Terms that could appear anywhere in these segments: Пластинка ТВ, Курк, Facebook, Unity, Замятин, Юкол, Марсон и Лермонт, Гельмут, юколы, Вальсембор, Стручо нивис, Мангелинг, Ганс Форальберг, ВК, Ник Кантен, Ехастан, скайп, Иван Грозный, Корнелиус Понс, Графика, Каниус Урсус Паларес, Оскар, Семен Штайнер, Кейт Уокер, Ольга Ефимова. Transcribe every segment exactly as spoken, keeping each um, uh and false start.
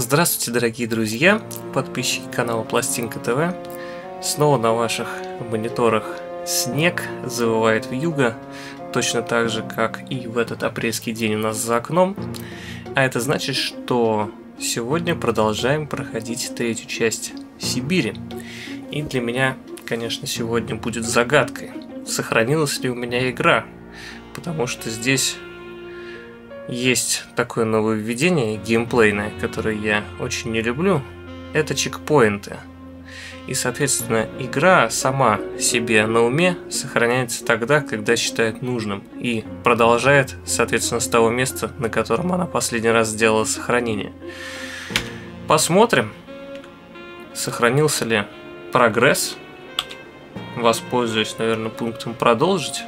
Здравствуйте, дорогие друзья, подписчики канала Пластинка ТВ. Снова на ваших мониторах снег завывает вьюга, точно так же, как и в этот апрельский день у нас за окном. А это значит, что сегодня продолжаем проходить третью часть Сибири. И для меня, конечно, сегодня будет загадкой, сохранилась ли у меня игра, потому что здесь... Есть такое нововведение геймплейное, которое я очень не люблю. Это чекпоинты. И, соответственно, игра сама себе на уме сохраняется тогда, когда считает нужным. И продолжает, соответственно, с того места, на котором она последний раз сделала сохранение. Посмотрим, сохранился ли прогресс. Воспользуюсь, наверное, пунктом «Продолжить».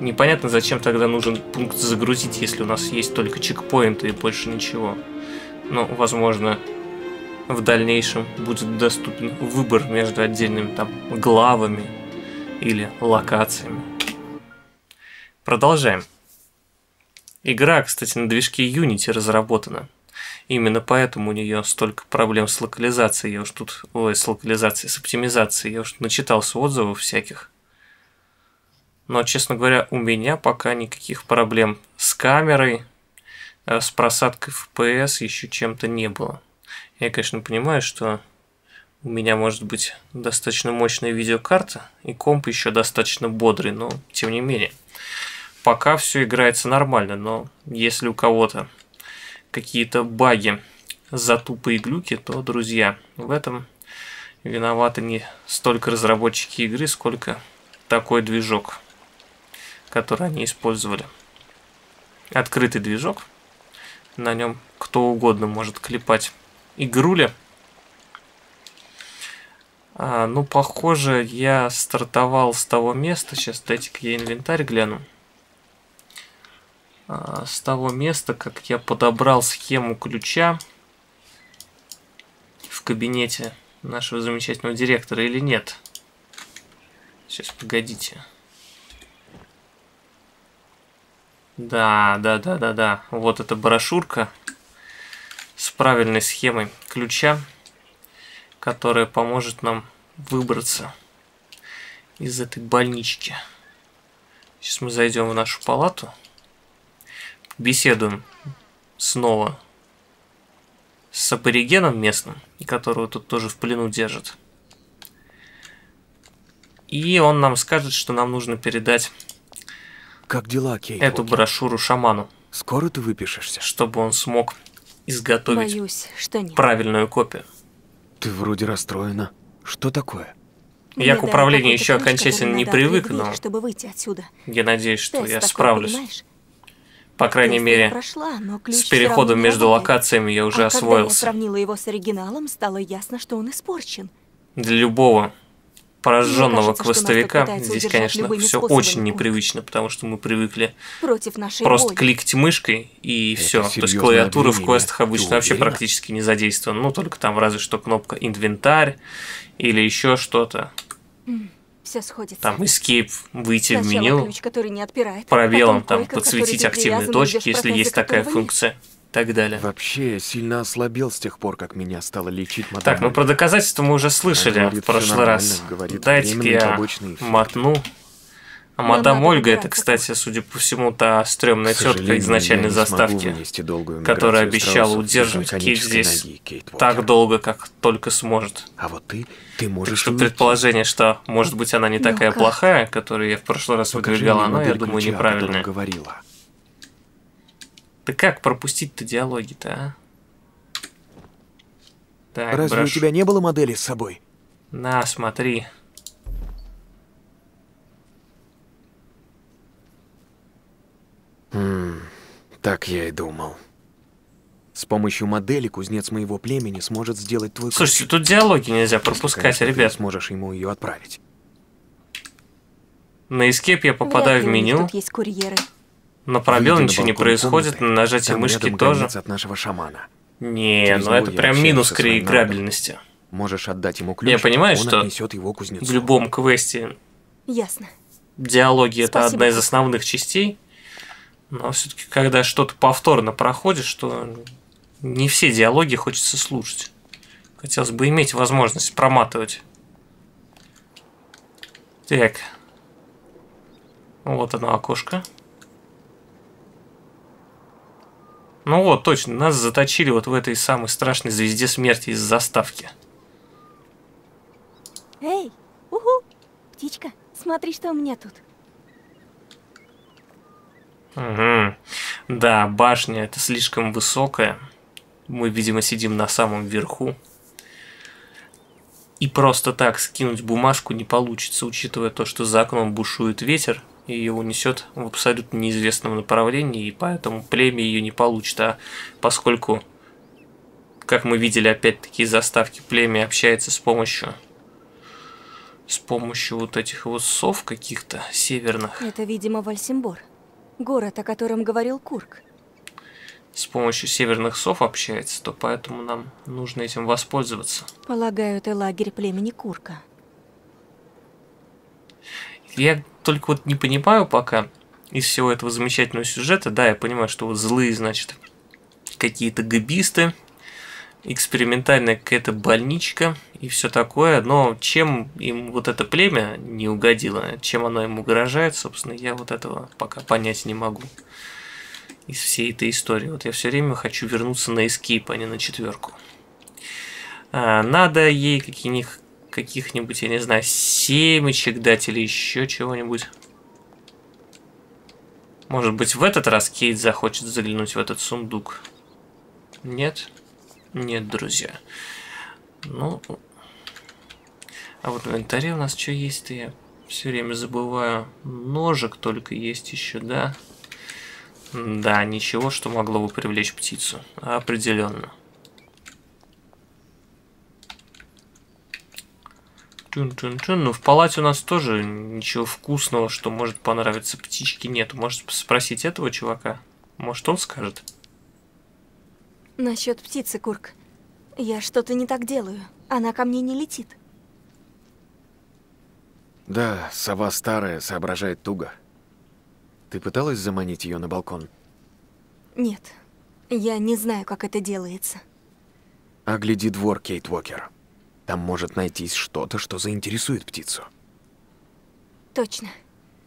Непонятно, зачем тогда нужен пункт «Загрузить», если у нас есть только чекпоинты и больше ничего. Но, возможно, в дальнейшем будет доступен выбор между отдельными там главами или локациями. Продолжаем. Игра, кстати, на движке Unity разработана. Именно поэтому у нее столько проблем с локализацией. Я уж тут... Ой, с локализацией, с оптимизацией. Я уж начитался отзывов всяких. Но, честно говоря, у меня пока никаких проблем с камерой, с просадкой эф пи эс, еще чем-то не было. Я, конечно, понимаю, что у меня может быть достаточно мощная видеокарта, и комп еще достаточно бодрый, но тем не менее. Пока все играется нормально, но если у кого-то какие-то баги, затупы и глюки, то, друзья, в этом виноваты не столько разработчики игры, сколько такой движок, который они использовали. Открытый движок. На нем кто угодно может клепать игрули. А, ну, похоже, я стартовал с того места. Сейчас дайте-ка я инвентарь гляну. А, с того места, как я подобрал схему ключа в кабинете нашего замечательного директора, или нет? Сейчас, погодите. Да, да, да, да, да. Вот эта брошюрка с правильной схемой ключа, которая поможет нам выбраться из этой больнички. Сейчас мы зайдем в нашу палату. Беседуем снова с аборигеном местным, которого тут тоже в плену держат. И он нам скажет, что нам нужно передать... Как дела, Кейт? Эту брошюру шаману. Скоро ты выпишешься? Чтобы он смог изготовить... Боюсь, что нет. Правильную копию. Ты вроде расстроена. Что такое? Я к управлению еще окончательно не привык, но я надеюсь, что я справлюсь. По крайней мере, с переходом между локациями я уже освоился. Когда я сравнила его с оригиналом, стало ясно, что он испорчен. Для любого пораженного квестовика здесь, конечно, все очень непривычно, потому что мы привыкли просто кликать мышкой и все. То есть клавиатура в квестах обычно вообще практически не задействована. Ну, только там разве что кнопка «Инвентарь» или еще что-то. Там «Escape», выйти в меню, пробелом там подсветить активные точки, если есть такая функция. Так далее. Вообще, я сильно ослабел с тех пор, как меня стало лечить мадам. Так, ну про доказательства мы уже слышали говорит, в прошлый раз. Дайте-ка я мотну. А мадам Нам Ольга, это, кстати, судя по всему, та стрёмная тетка изначальной заставки, которая обещала удерживать Кейт здесь ноги, Кейт так долго, как только сможет. А вот ты, ты можешь... Так что предположение, что, может быть, она не ну такая как? плохая, которую я в прошлый раз выдвигал, она, я думаю, неправильная. Да как пропустить-то диалоги-то, а? Так, Разве брошу. у тебя не было модели с собой? На, смотри. Mm, так я и думал. С помощью модели кузнец моего племени сможет сделать твой... Слушайте, тут диалоги нельзя пропускать, Конечно, ребят. Ты сможешь ему ее отправить. На эскейп я попадаю Вряд в меню. Тут есть курьеры. На пробел Виде ничего на не происходит, на нажатие мышки тоже. От нашего шамана. Не, Через ну это прям минус к реиграбельности. Можешь отдать ему ключ, я понимаю, он что его в любом квесте Ясно. диалоги Спасибо. это одна из основных частей. Но все-таки, когда что-то повторно проходишь, то не все диалоги хочется слушать. Хотелось бы иметь возможность проматывать. Так. Вот одно окошко. Ну вот, точно, нас заточили вот в этой самой страшной звезде смерти из заставки. Эй, уху, птичка, смотри, что у меня тут. Угу. Да, башня это слишком высокая. Мы, видимо, сидим на самом верху. И просто так скинуть бумажку не получится, учитывая то, что за окном бушует ветер. И ее унесет в абсолютно неизвестном направлении, и поэтому племя ее не получит. А поскольку, как мы видели, опять-таки, заставки, племя общается с помощью с помощью вот этих вот сов каких-то северных. Это, видимо, Вальсембор. Город, о котором говорил Курк. С помощью северных сов общается, то поэтому нам нужно этим воспользоваться. Полагаю, это лагерь племени Курка. Я только вот не понимаю пока из всего этого замечательного сюжета. Да, я понимаю, что вот злые, значит, какие-то габисты, экспериментальная какая-то больничка и все такое. Но чем им вот это племя не угодило, чем оно им угрожает, собственно, я вот этого пока понять не могу из всей этой истории. Вот я все время хочу вернуться на эскейп, а не на четверку. А, надо ей какие-нибудь... каких-нибудь, я не знаю, семечек дать или еще чего-нибудь. Может быть, в этот раз Кейт захочет заглянуть в этот сундук? Нет? Нет, друзья. Ну, а вот в инвентаре у нас что есть-то? Я все время забываю. Ножик только есть еще, да? Да, ничего, что могло бы привлечь птицу. Определенно. Чун-чун-чун. Ну, в палате у нас тоже ничего вкусного, что может понравиться птичке, нет. Может спросить этого чувака? Может, он скажет? Насчет птицы, Курк. Я что-то не так делаю. Она ко мне не летит. Да, сова старая, соображает туго. Ты пыталась заманить ее на балкон? Нет. Я не знаю, как это делается. Огляди двор, Кейт Уокер. Там может найтись что-то, что заинтересует птицу. Точно.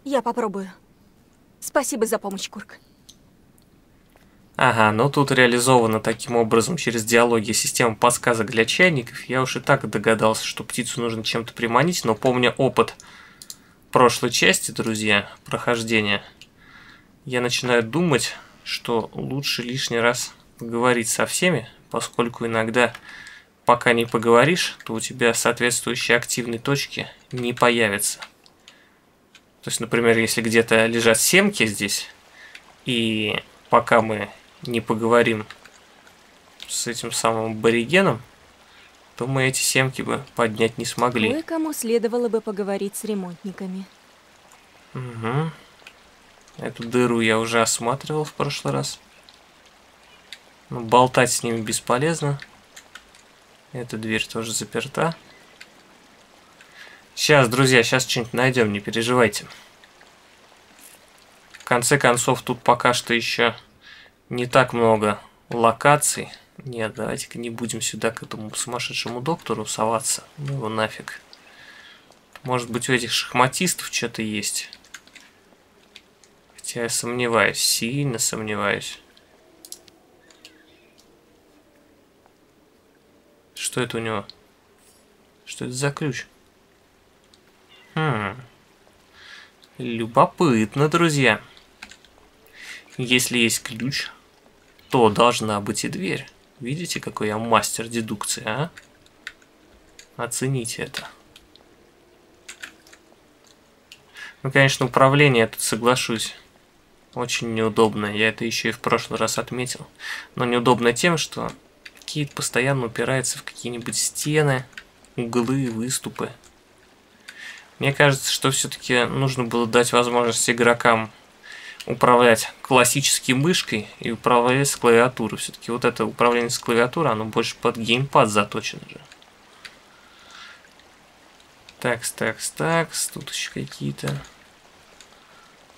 Я попробую. Спасибо за помощь, Курк. Ага, ну тут реализована таким образом через диалоги система подсказок для чайников. Я уж и так догадался, что птицу нужно чем-то приманить, но помня опыт прошлой части, друзья, прохождения, я начинаю думать, что лучше лишний раз поговорить со всеми, поскольку иногда... Пока не поговоришь, то у тебя соответствующие активные точки не появятся. То есть, например, если где-то лежат семки здесь, и пока мы не поговорим с этим самым аборигеном, то мы эти семки бы поднять не смогли. Кое-кому следовало бы поговорить с ремонтниками. Угу. Эту дыру я уже осматривал в прошлый раз. Но болтать с ними бесполезно. Эта дверь тоже заперта. Сейчас, друзья, сейчас что-нибудь найдем, не переживайте. В конце концов, тут пока что еще не так много локаций. Нет, давайте-ка не будем сюда к этому сумасшедшему доктору соваться. Ну его нафиг. Может быть, у этих шахматистов что-то есть. Хотя я сомневаюсь, сильно сомневаюсь. Что это у него? Что это за ключ? Хм. Любопытно, друзья. Если есть ключ, то должна быть и дверь. Видите, какой я мастер дедукции, а? Оцените это. Ну, конечно, управление, я тут соглашусь. Очень неудобно. Я это еще и в прошлый раз отметил. Но неудобно тем, что... Кейт постоянно упирается в какие-нибудь стены, углы, выступы. Мне кажется, что все-таки нужно было дать возможность игрокам управлять классической мышкой и управлять с клавиатуры. Все-таки вот это управление с клавиатуры, оно больше под геймпад заточено же. Такс, такс, такс. Тут еще какие-то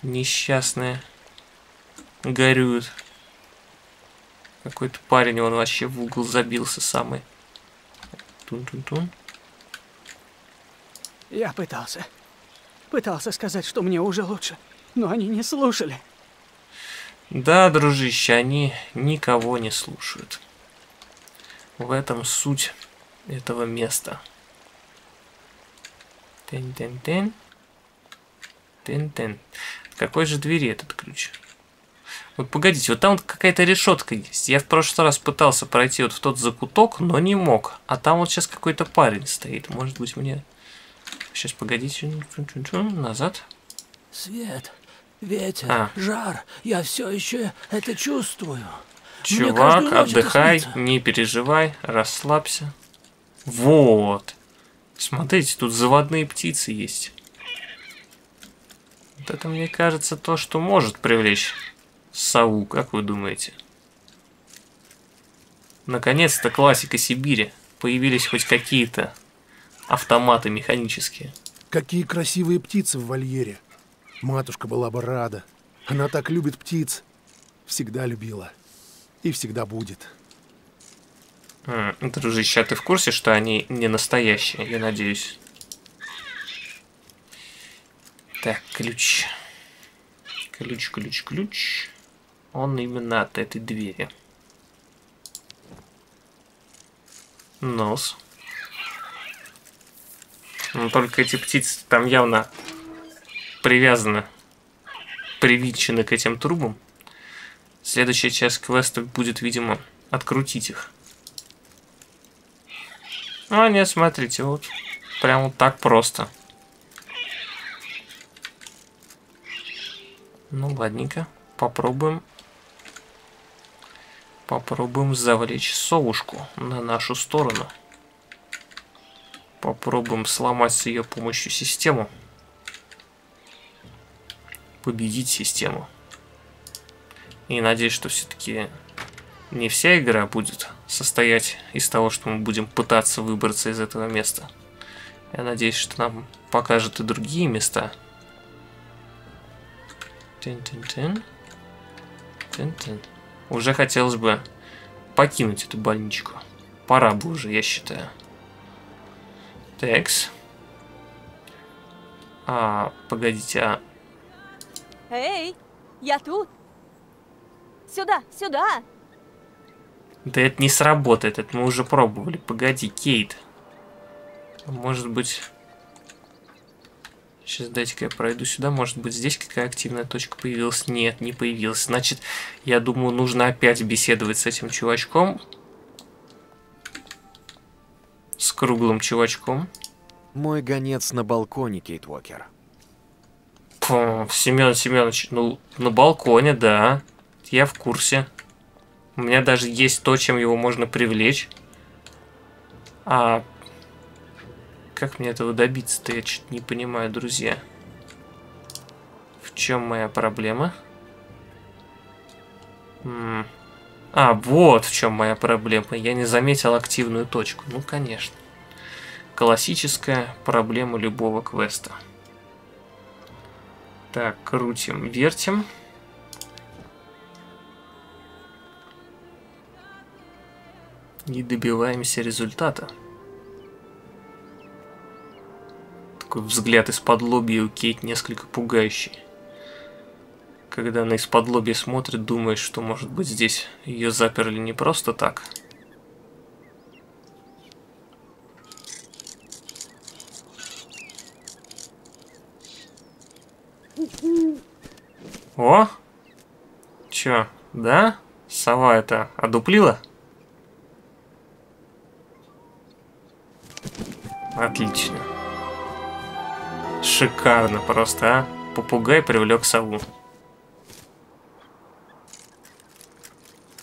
несчастные горюют. Какой-то парень, он вообще в угол забился самый. Тун-тун-тун. Я пытался. Пытался сказать, что мне уже лучше, но они не слушали. Да, дружище, они никого не слушают. В этом суть этого места. Тен-тен-тен. Тен-тен. В какой же двери этот ключ? Вот погодите, вот там вот какая-то решетка есть. Я в прошлый раз пытался пройти вот в тот закуток, но не мог. А там вот сейчас какой-то парень стоит. Может быть, мне... Сейчас, погодите. Назад. Свет, ветер, а. жар. Я все еще это чувствую. Чувак, отдыхай, не переживай, расслабься. Вот. Смотрите, тут заводные птицы есть. Вот это, мне кажется, то, что может привлечь сову, как вы думаете? Наконец-то классика Сибири. Появились хоть какие-то автоматы механические. Какие красивые птицы в вольере. Матушка была бы рада. Она так любит птиц. Всегда любила. И всегда будет. Дружище, а ты в курсе, что они не настоящие, я надеюсь? Так, ключ. Ключ, ключ, ключ. Он именно от этой двери. Нос. Но только эти птицы там явно привязаны, привинчены к этим трубам. Следующая часть квеста будет, видимо, открутить их. А, нет, смотрите, вот прям вот так просто. Ну, ладненько, попробуем. Попробуем завлечь совушку на нашу сторону. Попробуем сломать с ее помощью систему. Победить систему. И надеюсь, что все-таки не вся игра будет состоять из того, что мы будем пытаться выбраться из этого места. Я надеюсь, что нам покажут и другие места. Тин-тин-тин. Тин-тин. Уже хотелось бы покинуть эту больничку. Пора бы уже, я считаю. Текс. А, погодите, а... Эй, я тут. Сюда, сюда. Да это не сработает, это мы уже пробовали. Погоди, Кейт. Может быть... Сейчас дайте-ка я пройду сюда. Может быть, здесь какая активная точка появилась? Нет, не появилась. Значит, я думаю, нужно опять беседовать с этим чувачком. С круглым чувачком. Мой гонец на балконе, Кейт Уокер. Фу, Семен Семенович, ну, на балконе, да. Я в курсе. У меня даже есть то, чем его можно привлечь. А... Как мне этого добиться-то? Я чуть не понимаю, друзья. В чем моя проблема? М-м. А, вот в чем моя проблема. Я не заметил активную точку. Ну, конечно. Классическая проблема любого квеста. Так, крутим, вертим. Не добиваемся результата. Такой взгляд из-под лобья у Кейт несколько пугающий. Когда она из-под лобья смотрит, думает, что, может быть, здесь ее заперли не просто так. О! Чё, да? Сова это одуплила? Отлично. Шикарно просто, а? Попугай привлек сову.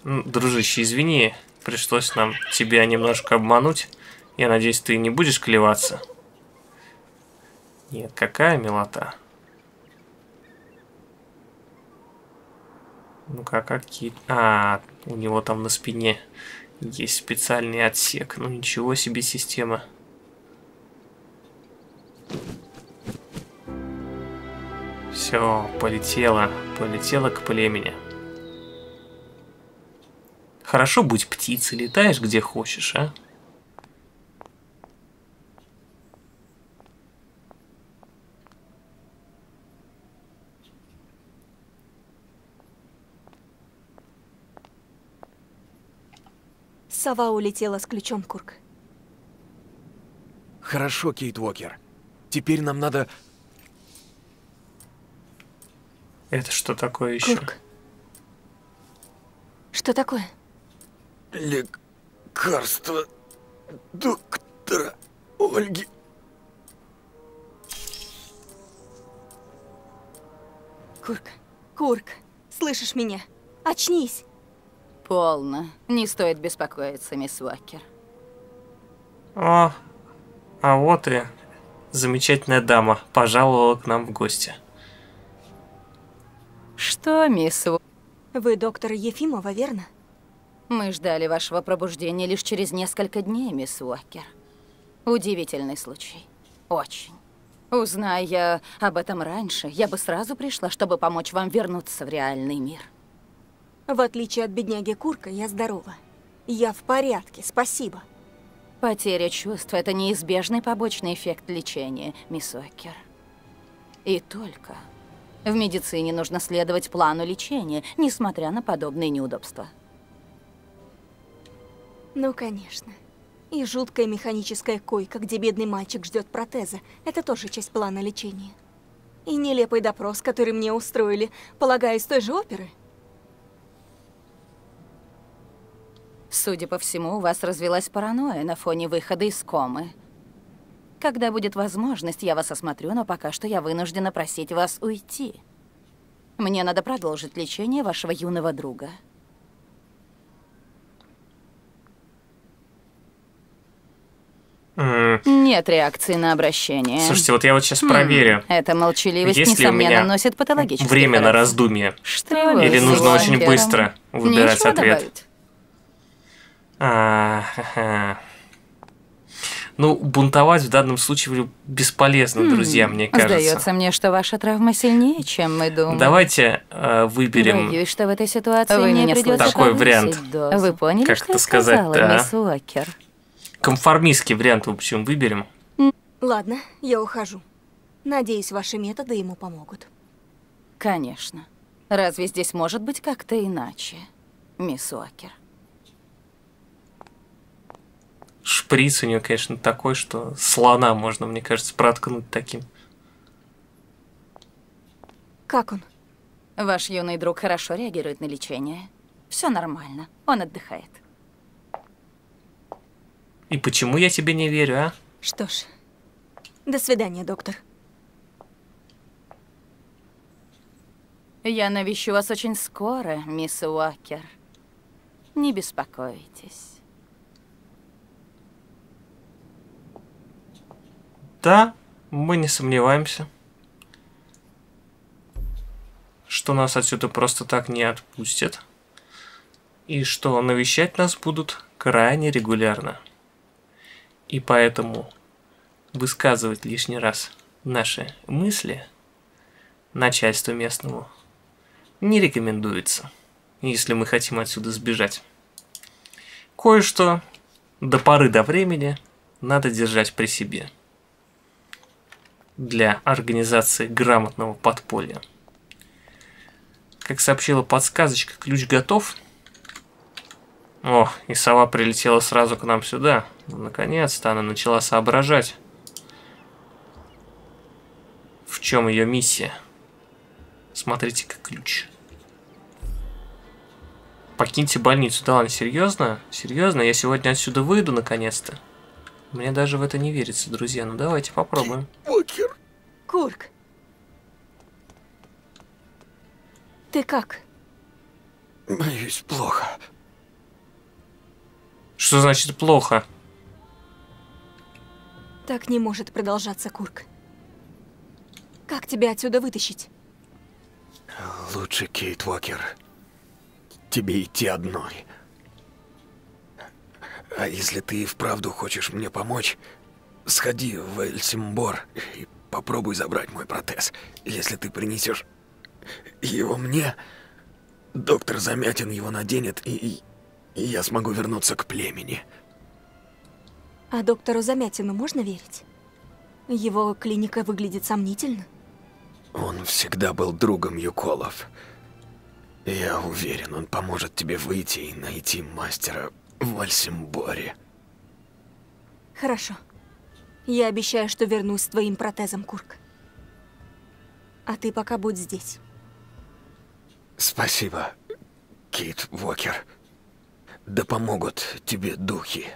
Ну, дружище, извини, пришлось нам тебя немножко обмануть. Я надеюсь, ты не будешь клеваться. Нет, какая милота. Ну-ка, какие... А, у него там на спине есть специальный отсек. Ну ничего себе система. Все, полетело, полетело к племени. Хорошо будь птицей, летаешь где хочешь, а? Сова улетела с ключом, Курк. Хорошо, Кейт Уокер. Теперь нам надо... Это что такое еще? Курк. Что такое? Лекарство доктора Ольги. Курк, Курк, слышишь меня? Очнись! Полно. Не стоит беспокоиться, мисс Уокер. О, а вот и замечательная дама пожаловала к нам в гости. Что, мисс Уокер? Вы доктор Ефимова, верно? Мы ждали вашего пробуждения лишь через несколько дней, мисс Уокер. Удивительный случай. Очень. Узная я об этом раньше, я бы сразу пришла, чтобы помочь вам вернуться в реальный мир. В отличие от бедняги Курка, я здорова. Я в порядке, спасибо. Потеря чувств – это неизбежный побочный эффект лечения, мисс Уокер. И только в медицине нужно следовать плану лечения, несмотря на подобные неудобства. Ну, конечно. И жуткая механическая койка, где бедный мальчик ждет протеза – это тоже часть плана лечения. И нелепый допрос, который мне устроили, полагаю, из той же оперы. Судя по всему, у вас развилась паранойя на фоне выхода из комы. Когда будет возможность, я вас осмотрю, но пока что я вынуждена просить вас уйти. Мне надо продолжить лечение вашего юного друга. Mm. Нет реакции на обращение. Слушайте, вот я вот сейчас mm. проверю. Эта молчаливость, если несомненно, носит патологический время характер. На раздумье. Что или нужно очень Уокером? Быстро выбирать Ничего ответ? Добавить? А -а -а. Ну, бунтовать в данном случае бесполезно, mm. друзья, мне кажется. Сдается мне, что ваша травма сильнее, чем мы думаем. Давайте э, выберем. Боюсь, что в этой ситуации Вы мне придется такой вариант. Дозу. Вы поняли, как что это сказать, сказала, да. мисс Уокер? Конформистский вариант, в общем, выберем. Ладно, я ухожу. Надеюсь, ваши методы ему помогут. Конечно. Разве здесь может быть как-то иначе, мисс Уокер? Шприц у нее, конечно, такой, что слона можно, мне кажется, проткнуть таким. Как он? Ваш юный друг хорошо реагирует на лечение. Все нормально, он отдыхает. И почему я тебе не верю, а? Что ж, до свидания, доктор. Я навещу вас очень скоро, мисс Уокер. Не беспокойтесь. Да, мы не сомневаемся, что нас отсюда просто так не отпустят, и что навещать нас будут крайне регулярно. И поэтому высказывать лишний раз наши мысли начальству местному не рекомендуется, если мы хотим отсюда сбежать. Кое-что до поры до времени надо держать при себе. Для организации грамотного подполья. Как сообщила подсказочка, ключ готов. О, и сова прилетела сразу к нам сюда. Наконец-то она начала соображать, в чем ее миссия. Смотрите-ка ключ. Покиньте больницу. Да ладно, серьезно? Серьезно? Я сегодня отсюда выйду наконец-то? Мне даже в это не верится, друзья. Ну давайте попробуем. Уокер. Курк. Ты как? Боюсь, плохо. Что значит плохо? Так не может продолжаться, Курк. Как тебя отсюда вытащить? Лучше, Кейт Уокер, тебе идти одной. А если ты и вправду хочешь мне помочь, сходи в Вальсембор и попробуй забрать мой протез. Если ты принесешь его мне, доктор Замятин его наденет, и и я смогу вернуться к племени. А доктору Замятину можно верить? Его клиника выглядит сомнительно. Он всегда был другом юколов. Я уверен, он поможет тебе выйти и найти мастера в Вальсемборе. Хорошо. Я обещаю, что вернусь с твоим протезом, Курк. А ты пока будь здесь. Спасибо, Кейт Уокер. Да помогут тебе духи.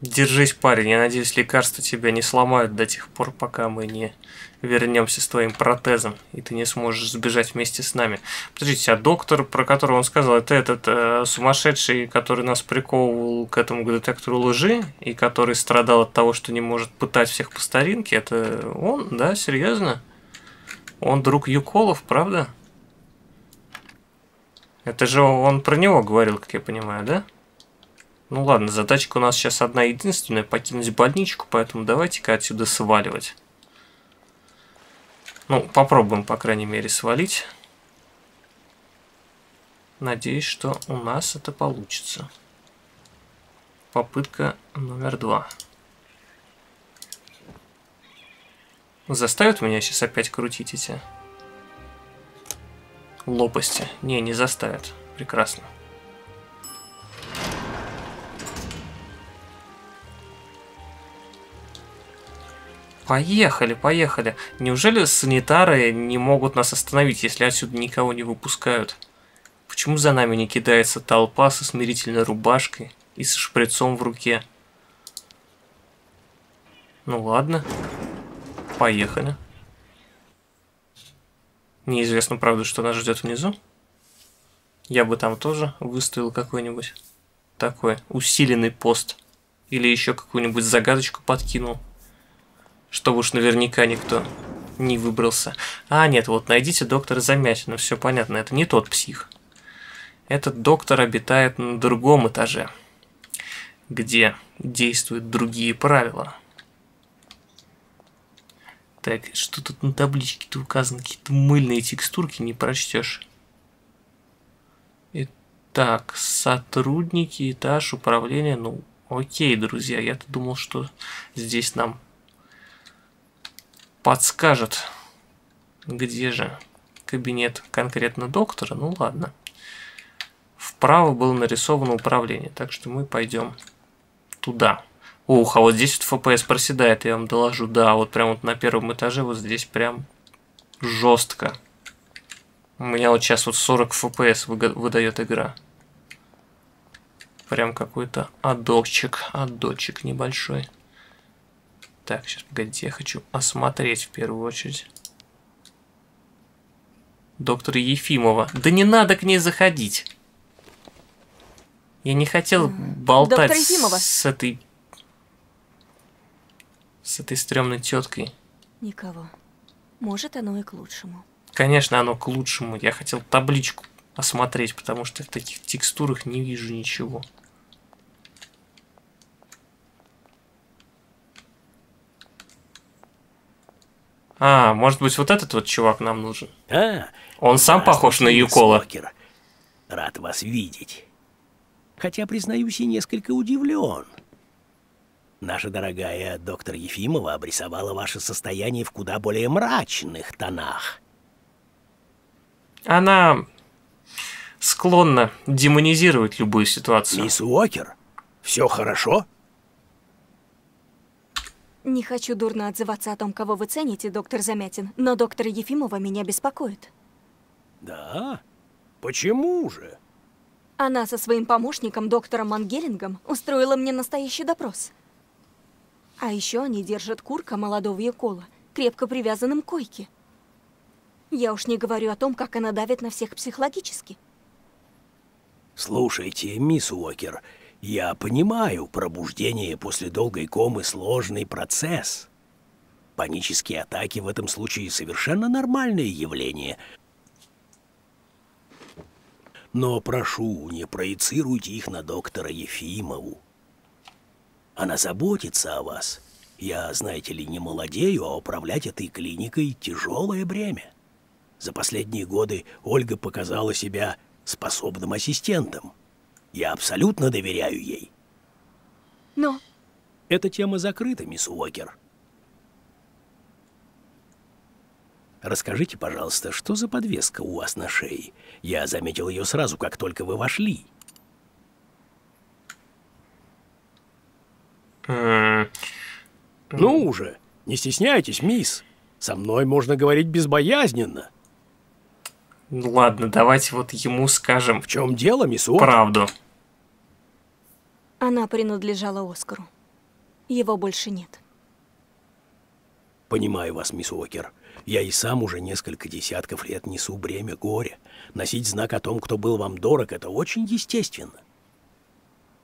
Держись, парень. Я надеюсь, лекарства тебя не сломают до тех пор, пока мы не вернемся с твоим протезом, и ты не сможешь сбежать вместе с нами. Подождите, а доктор, про которого он сказал, это этот э, сумасшедший, который нас приковывал к этому к детектору лжи, и который страдал от того, что не может пытать всех по старинке, это он, да, серьезно? Он друг юколов, правда? Это же он про него говорил, как я понимаю, да? Ну ладно, задачка у нас сейчас одна единственная, покинуть больничку, поэтому давайте-ка отсюда сваливать. Ну, попробуем, по крайней мере, свалить. Надеюсь, что у нас это получится. Попытка номер два. Заставят меня сейчас опять крутить эти лопасти? Не, не заставят. Прекрасно. Поехали, поехали. Неужели санитары не могут нас остановить, если отсюда никого не выпускают? Почему за нами не кидается толпа со смирительной рубашкой и со шприцом в руке? Ну ладно. Поехали. Неизвестно, правда, что нас ждет внизу. Я бы там тоже выставил какой-нибудь такой усиленный пост. Или еще какую-нибудь загадочку подкинул. Чтобы уж наверняка никто не выбрался. А, нет, вот найдите доктора Замятина. Все понятно, это не тот псих. Этот доктор обитает на другом этаже, где действуют другие правила. Так, что тут на табличке-то указано? Какие-то мыльные текстурки, не прочтешь. Итак, сотрудники, этаж, управление. Ну, окей, друзья, я-то думал, что здесь нам... подскажет, где же кабинет конкретно доктора. Ну ладно. Вправо было нарисовано управление, так что мы пойдем туда. Ух, а вот здесь вот эф пэ эс проседает, я вам доложу. Да, вот прям вот на первом этаже вот здесь прям жестко. У меня вот сейчас вот сорок эф пэ эс выдает игра. Прям какой-то адочек, адочек небольшой. Так, сейчас, погодите, я хочу осмотреть в первую очередь. Доктора Ефимова. Да не надо к ней заходить. Я не хотел болтать с этой... с этой стрёмной теткой. Никого. Может, оно и к лучшему. Конечно, оно к лучшему. Я хотел табличку осмотреть, потому что в таких текстурах не вижу ничего. А, может быть, вот этот вот чувак нам нужен? А, он сам похож на юкола. Рад вас видеть. Хотя, признаюсь, и несколько удивлен. Наша дорогая доктор Ефимова обрисовала ваше состояние в куда более мрачных тонах. Она склонна демонизировать любую ситуацию. Мисс Уокер, все хорошо? Не хочу дурно отзываться о том, кого вы цените, доктор Замятин, но доктор Ефимова меня беспокоит. Да? Почему же? Она со своим помощником, доктором Мангелингом, устроила мне настоящий допрос. А еще они держат Курка, молодого юкола, крепко привязанным к койке. Я уж не говорю о том, как она давит на всех психологически. Слушайте, мисс Уокер... Я понимаю, пробуждение после долгой комы – сложный процесс. Панические атаки в этом случае совершенно нормальное явление. Но прошу, не проецируйте их на доктора Ефимову. Она заботится о вас. Я, знаете ли, не молодею, а управлять этой клиникой – тяжелое бремя. За последние годы Ольга показала себя... способным ассистентом. Я абсолютно доверяю ей. Но... Эта тема закрыта, мисс Уокер. Расскажите, пожалуйста, что за подвеска у вас на шее? Я заметил ее сразу, как только вы вошли. Ну уже, не стесняйтесь, мисс. Со мной можно говорить безбоязненно. Ну ладно, давайте вот ему скажем. В чем дело, мисс Уокер? Правду. Она принадлежала Оскару. Его больше нет. Понимаю вас, мисс Уокер. Я и сам уже несколько десятков лет несу бремя горя. Носить знак о том, кто был вам дорог, это очень естественно.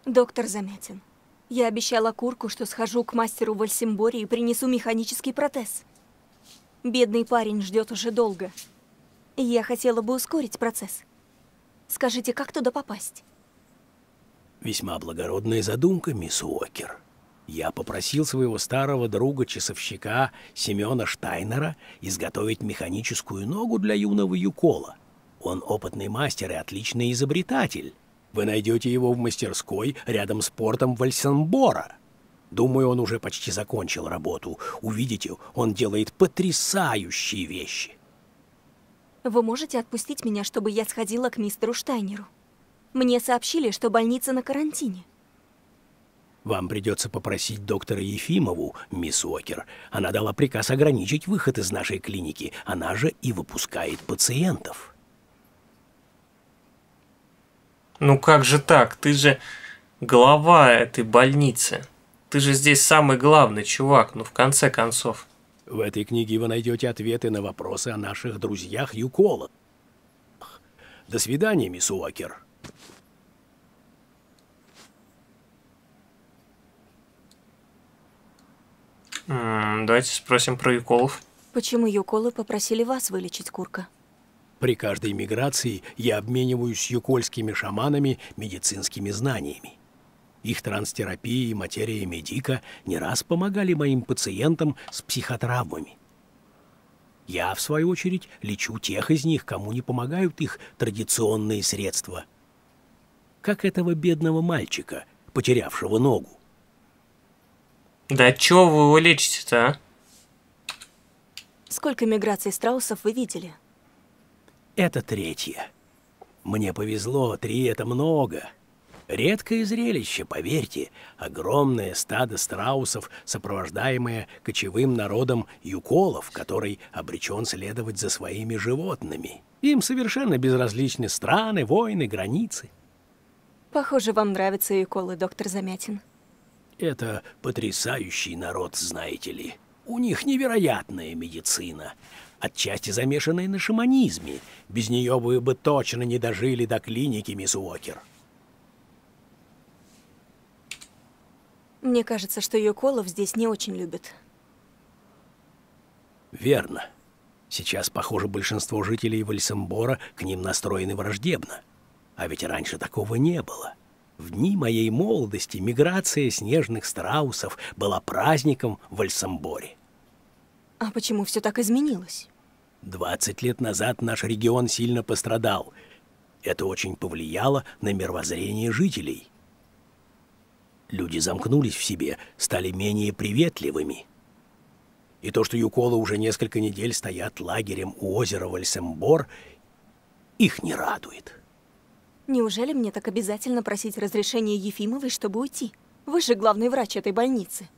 Доктор Замятин, я обещала Курку, что схожу к мастеру в Вальсемборе и принесу механический протез. Бедный парень ждет уже долго. Я хотела бы ускорить процесс. Скажите, как туда попасть? Весьма благородная задумка, мисс Уокер. Я попросил своего старого друга-часовщика Семена Штайнера изготовить механическую ногу для юного юкола. Он опытный мастер и отличный изобретатель. Вы найдете его в мастерской рядом с портом Вальсембора. Думаю, он уже почти закончил работу. Увидите, он делает потрясающие вещи. Вы можете отпустить меня, чтобы я сходила к мистеру Штайнеру? Мне сообщили, что больница на карантине. Вам придется попросить доктора Ефимову, мисс Уокер. Она дала приказ ограничить выход из нашей клиники. Она же и выпускает пациентов. Ну как же так? Ты же глава этой больницы. Ты же здесь самый главный чувак, ну в конце концов. В этой книге вы найдете ответы на вопросы о наших друзьях-юколах. До свидания, мисс Уокер. М-м, давайте спросим про юколов. Почему юколы попросили вас вылечить Курка? При каждой миграции я обмениваюсь с юкольскими шаманами медицинскими знаниями. Их транс-терапия и материя медика не раз помогали моим пациентам с психотравмами. Я, в свою очередь, лечу тех из них, кому не помогают их традиционные средства. Как этого бедного мальчика, потерявшего ногу. Да чё вы его лечите-то, а? Сколько миграций страусов вы видели? Это третья. Мне повезло, три — это много. Редкое зрелище, поверьте. Огромное стадо страусов, сопровождаемое кочевым народом юколов, который обречен следовать за своими животными. Им совершенно безразличны страны, войны, границы. Похоже, вам нравятся юколы, доктор Замятин. Это потрясающий народ, знаете ли. У них невероятная медицина, отчасти замешанная на шаманизме. Без нее вы бы точно не дожили до клиники, мисс Уокер. Мне кажется, что юколов здесь не очень любят. Верно. Сейчас, похоже, большинство жителей Вальсембора к ним настроены враждебно. А ведь раньше такого не было. В дни моей молодости миграция снежных страусов была праздником в Вальсемборе. А почему все так изменилось? двадцать лет назад наш регион сильно пострадал. Это очень повлияло на мировоззрение жителей. Люди замкнулись в себе, стали менее приветливыми. И то, что юколы уже несколько недель стоят лагерем у озера Вальсембор, их не радует. Неужели мне так обязательно просить разрешения Ефимовой, чтобы уйти? Вы же главный врач этой больницы.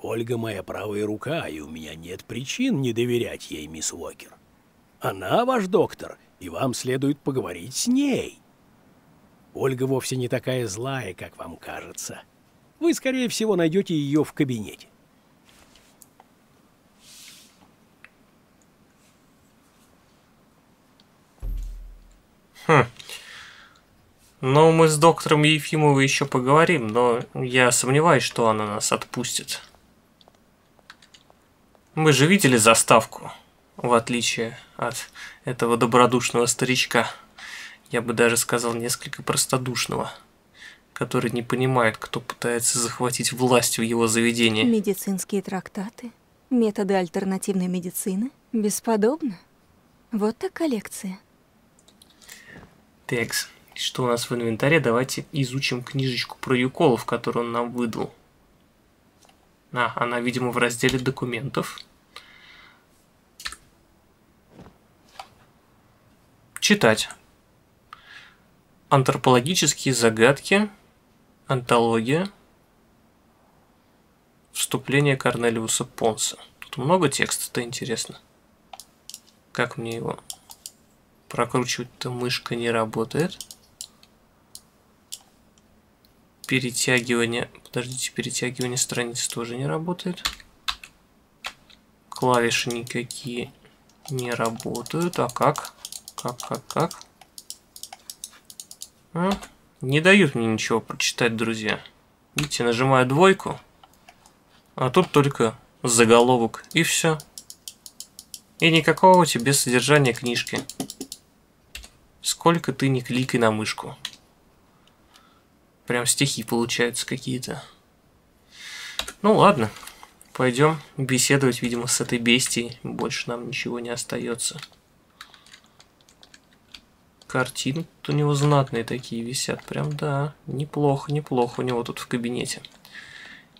Ольга моя правая рука, и у меня нет причин не доверять ей, мисс Уокер. Она ваш доктор, и вам следует поговорить с ней. Ольга вовсе не такая злая, как вам кажется. Вы, скорее всего, найдете ее в кабинете. Хм. Ну, мы с доктором Ефимовой еще поговорим, но я сомневаюсь, что она нас отпустит. Мы же видели заставку, в отличие от этого добродушного старичка. Я бы даже сказал, несколько простодушного, который не понимает, кто пытается захватить власть в его заведении. Медицинские трактаты, методы альтернативной медицины. Бесподобно. Вот так коллекция. Текс. Что у нас в инвентаре? Давайте изучим книжечку про юколов, которую он нам выдал. А, она, видимо, в разделе документов. Читать. Антропологические загадки. Антология. Вступление Корнелиуса Понса. Тут много текста-то, интересно. Как мне его прокручивать-то? Мышка не работает. Перетягивание. Подождите, перетягивание страниц тоже не работает. Клавиши никакие не работают. А как? Как, как, как? А? Не дают мне ничего прочитать, друзья. Видите, нажимаю двойку. А тут только заголовок. И все. И никакого тебе содержания книжки. Сколько ты не кликай на мышку. Прям стихи получаются какие-то. Ну ладно. Пойдем беседовать, видимо, с этой бестией. Больше нам ничего не остается. Картины тут у него знатные такие висят. Прям да. Неплохо, неплохо у него тут в кабинете.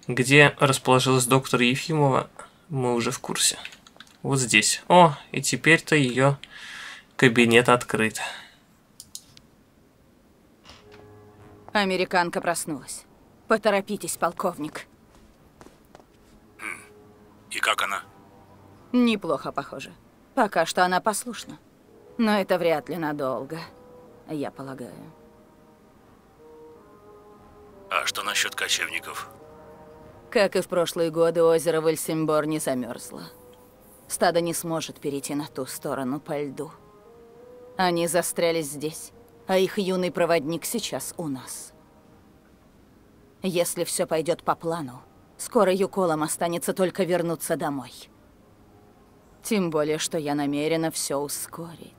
Где расположилась доктор Ефимова, мы уже в курсе. Вот здесь. О, и теперь-то ее кабинет открыт. Американка проснулась. Поторопитесь, полковник. И как она? Неплохо, похоже. Пока что она послушна. Но это вряд ли надолго, я полагаю. А что насчет кочевников? Как и в прошлые годы, озеро Вальсембор не замерзло. Стадо не сможет перейти на ту сторону по льду. Они застряли здесь, а их юный проводник сейчас у нас. Если все пойдет по плану, скоро юколам останется только вернуться домой. Тем более, что я намерена все ускорить.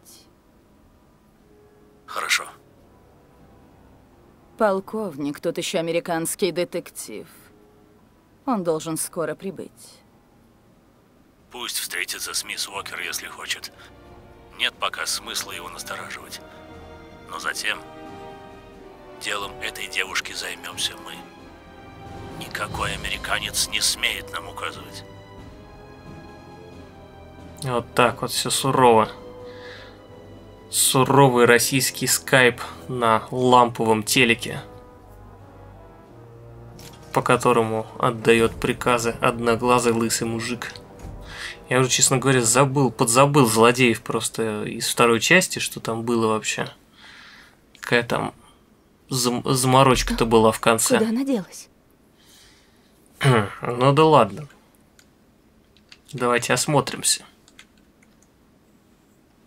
Хорошо. Полковник, тут еще американский детектив. Он должен скоро прибыть. Пусть встретится с мисс Уокер, если хочет. Нет пока смысла его настораживать. Но затем делом этой девушки займемся мы. Никакой американец не смеет нам указывать. Вот так вот все сурово. Суровый российский скайп на ламповом телеке, по которому отдает приказы одноглазый лысый мужик. Я уже, честно говоря, забыл, подзабыл злодеев просто из второй части, что там было вообще. Какая там заморочка-то была в конце. Куда она делась? Ну да ладно. Давайте осмотримся.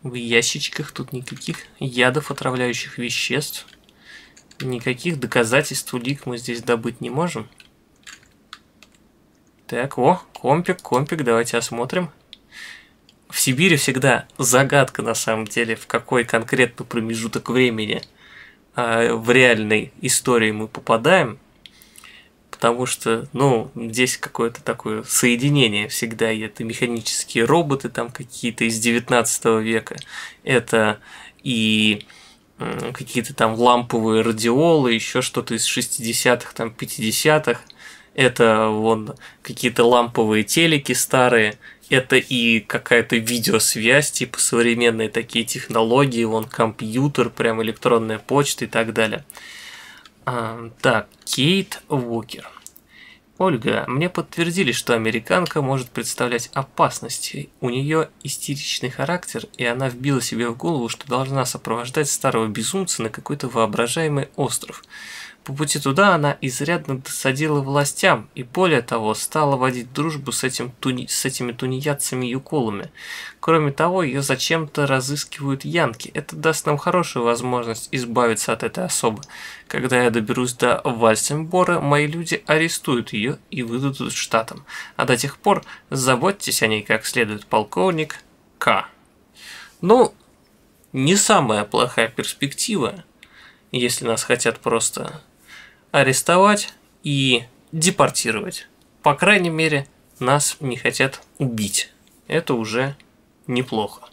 В ящичках тут никаких ядов, отравляющих веществ. Никаких доказательств, улик мы здесь добыть не можем. Так, о, компик, компик, давайте осмотрим. В Сибири всегда загадка, на самом деле, в какой конкретно промежуток времени э, в реальной истории мы попадаем. Потому что, ну, здесь какое-то такое соединение всегда. И это механические роботы там какие-то из девятнадцатого века. Это и э, какие-то там ламповые радиолы, еще что-то из шестидесятых, там, пятидесятых. Это вон какие-то ламповые телеки старые. Это и какая-то видеосвязь, типа современные такие технологии. Вон компьютер, прям электронная почта и так далее. А, так, Кейт Уокер. Ольга, мне подтвердили, что американка может представлять опасность. У нее истеричный характер, и она вбила себе в голову, что должна сопровождать старого безумца на какой-то воображаемый остров. По пути туда она изрядно досадила властям и, более того, стала водить дружбу с, этим туни... с этими тунеядцами-юколами. Кроме того, ее зачем-то разыскивают янки. Это даст нам хорошую возможность избавиться от этой особы. Когда я доберусь до Вальсембора, мои люди арестуют ее и выдадут штатам. А до тех пор заботьтесь о ней как следует, полковник К. Ну, не самая плохая перспектива, если нас хотят просто арестовать и депортировать. По крайней мере, нас не хотят убить. Это уже неплохо.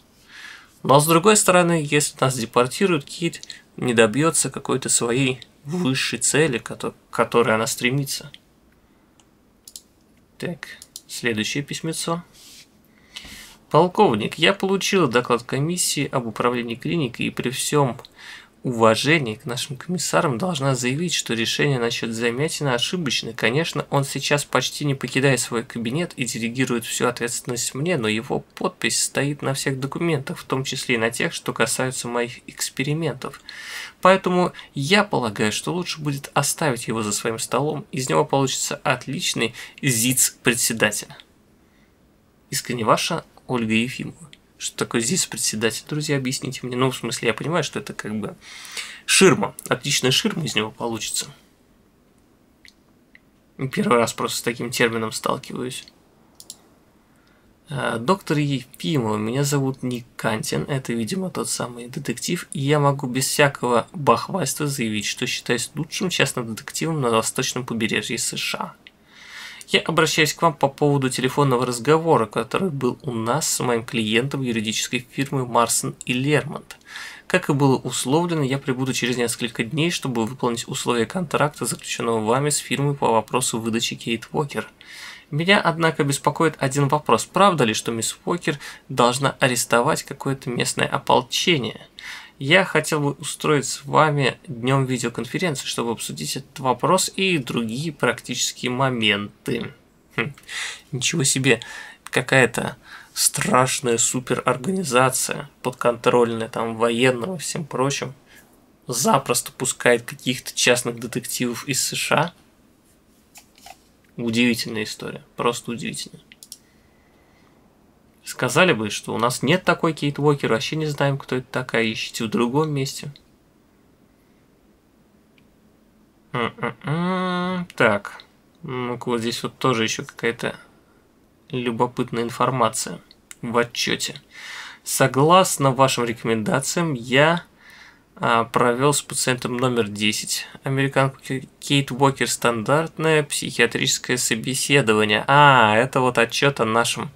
Но с другой стороны, если нас депортируют, Кейт не добьется какой-то своей высшей цели, к которой она стремится. Так, следующее письмецо. Полковник, я получил доклад комиссии об управлении клиникой и при всем уважении к нашим комиссарам должна заявить, что решение насчет Замятина ошибочно. Конечно, он сейчас почти не покидает свой кабинет и делегирует всю ответственность мне, но его подпись стоит на всех документах, в том числе и на тех, что касаются моих экспериментов. Поэтому я полагаю, что лучше будет оставить его за своим столом, из него получится отличный зиц-председатель. Искренне ваша, Ольга Ефимова. Что такое здесь председатель, друзья, объясните мне. Ну, в смысле, я понимаю, что это как бы ширма. Отличная ширма из него получится. Первый раз просто с таким термином сталкиваюсь. Доктор Ефимова, меня зовут Ник Кантен. Это, видимо, тот самый детектив. И я могу без всякого бахвальства заявить, что считаюсь лучшим частным детективом на восточном побережье США. Я обращаюсь к вам по поводу телефонного разговора, который был у нас с моим клиентом юридической фирмы Марсон и Лермонт. Как и было условлено, я прибуду через несколько дней, чтобы выполнить условия контракта, заключенного вами с фирмой по вопросу выдачи Кейт Уокер. Меня, однако, беспокоит один вопрос. Правда ли, что мисс Уокер должна арестовать какое-то местное ополчение? Я хотел бы устроить с вами днем видеоконференцию, чтобы обсудить этот вопрос и другие практические моменты. Хм, ничего себе, какая-то страшная суперорганизация, подконтрольная там военным и всем прочим, запросто пускает каких-то частных детективов из США. Удивительная история, просто удивительная. Сказали бы, что у нас нет такой Кейт Уокер, вообще не знаем, кто это такая, ищите в другом месте. Так, ну-ка, вот здесь вот тоже еще какая-то любопытная информация в отчете. Согласно вашим рекомендациям, я провел с пациентом номер десять американку Кейт Уокер стандартное психиатрическое собеседование. А, это вот отчет о нашем...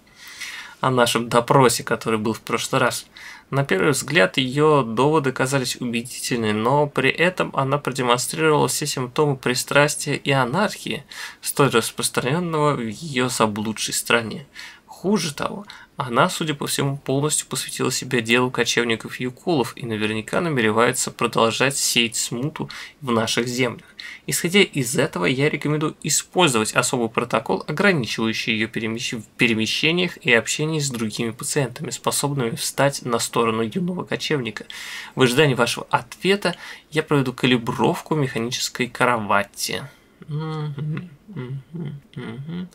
о нашем допросе, который был в прошлый раз. На первый взгляд ее доводы казались убедительны, но при этом она продемонстрировала все симптомы пристрастия и анархии, столь распространенного в ее заблудшей стране. Хуже того, она, судя по всему, полностью посвятила себя делу кочевников юколов и наверняка намеревается продолжать сеять смуту в наших землях. Исходя из этого, я рекомендую использовать особый протокол, ограничивающий ее перемещ... в перемещениях и общении с другими пациентами, способными встать на сторону юного кочевника. В ожидании вашего ответа я проведу калибровку механической кровати. Mm-hmm, mm-hmm, mm-hmm.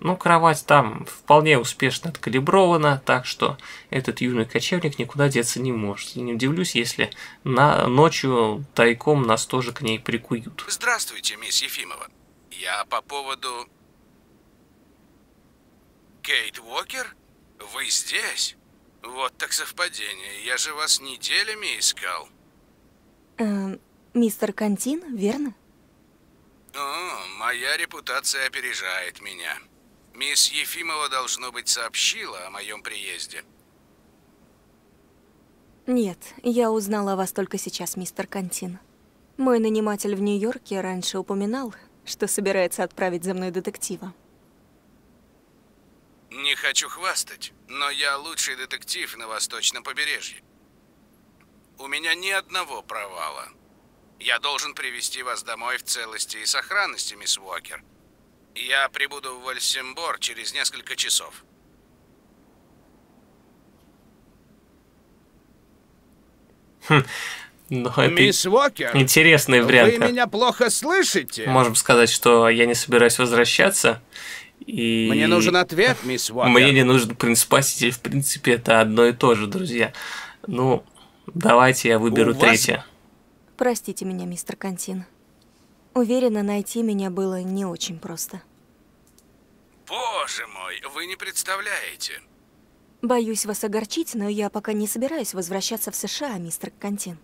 Ну, кровать там вполне успешно откалибрована, так что этот юный кочевник никуда деться не может. И не удивлюсь, если на... ночью тайком нас тоже к ней прикуют. Здравствуйте, мисс Ефимова. Я по поводу... Кейт Уокер? Вы здесь? Вот так совпадение. Я же вас неделями искал. Эм, мистер Кантин, верно? О, моя репутация опережает меня. Мисс Ефимова, должно быть, сообщила о моем приезде. Нет, я узнала о вас только сейчас, мистер Кантин. Мой наниматель в Нью-Йорке раньше упоминал, что собирается отправить за мной детектива. Не хочу хвастать, но я лучший детектив на восточном побережье. У меня ни одного провала. Я должен привести вас домой в целости и сохранности, мисс Уокер. Я прибуду в Вальсембор через несколько часов. Хм, но это мисс Уокер, интересный вариант. Вы меня плохо слышите? Можем сказать, что я не собираюсь возвращаться. И... Мне нужен ответ, мисс Уокер. Мне не нужен принц спаситель. В принципе, это одно и то же, друзья. Ну, давайте я выберу третье. Простите меня, мистер Кантин. Уверена, найти меня было не очень просто. Боже мой, вы не представляете. Боюсь вас огорчить, но я пока не собираюсь возвращаться в США, мистер Кантин.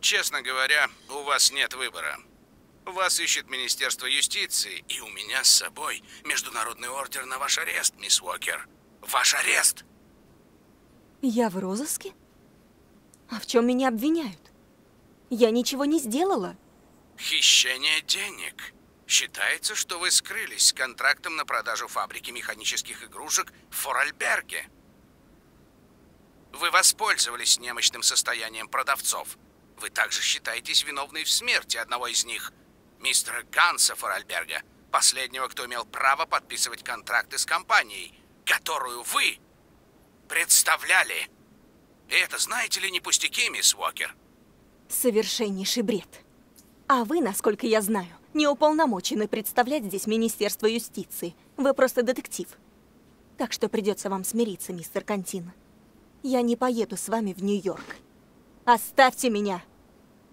Честно говоря, у вас нет выбора. Вас ищет Министерство юстиции, и у меня с собой международный ордер на ваш арест, мисс Уокер. Ваш арест! Я в розыске? А в чем меня обвиняют? Я ничего не сделала. Хищение денег. Считается, что вы скрылись с контрактом на продажу фабрики механических игрушек в Форальберге. Вы воспользовались немощным состоянием продавцов. Вы также считаетесь виновной в смерти одного из них, мистера Ганса Форальберга, последнего, кто имел право подписывать контракты с компанией, которую вы представляли. И это, знаете ли, не пустяки, мисс Уокер. Совершеннейший бред. А вы, насколько я знаю, не уполномочены представлять здесь Министерство юстиции. Вы просто детектив. Так что придется вам смириться, мистер Кантин. Я не поеду с вами в Нью-Йорк. Оставьте меня.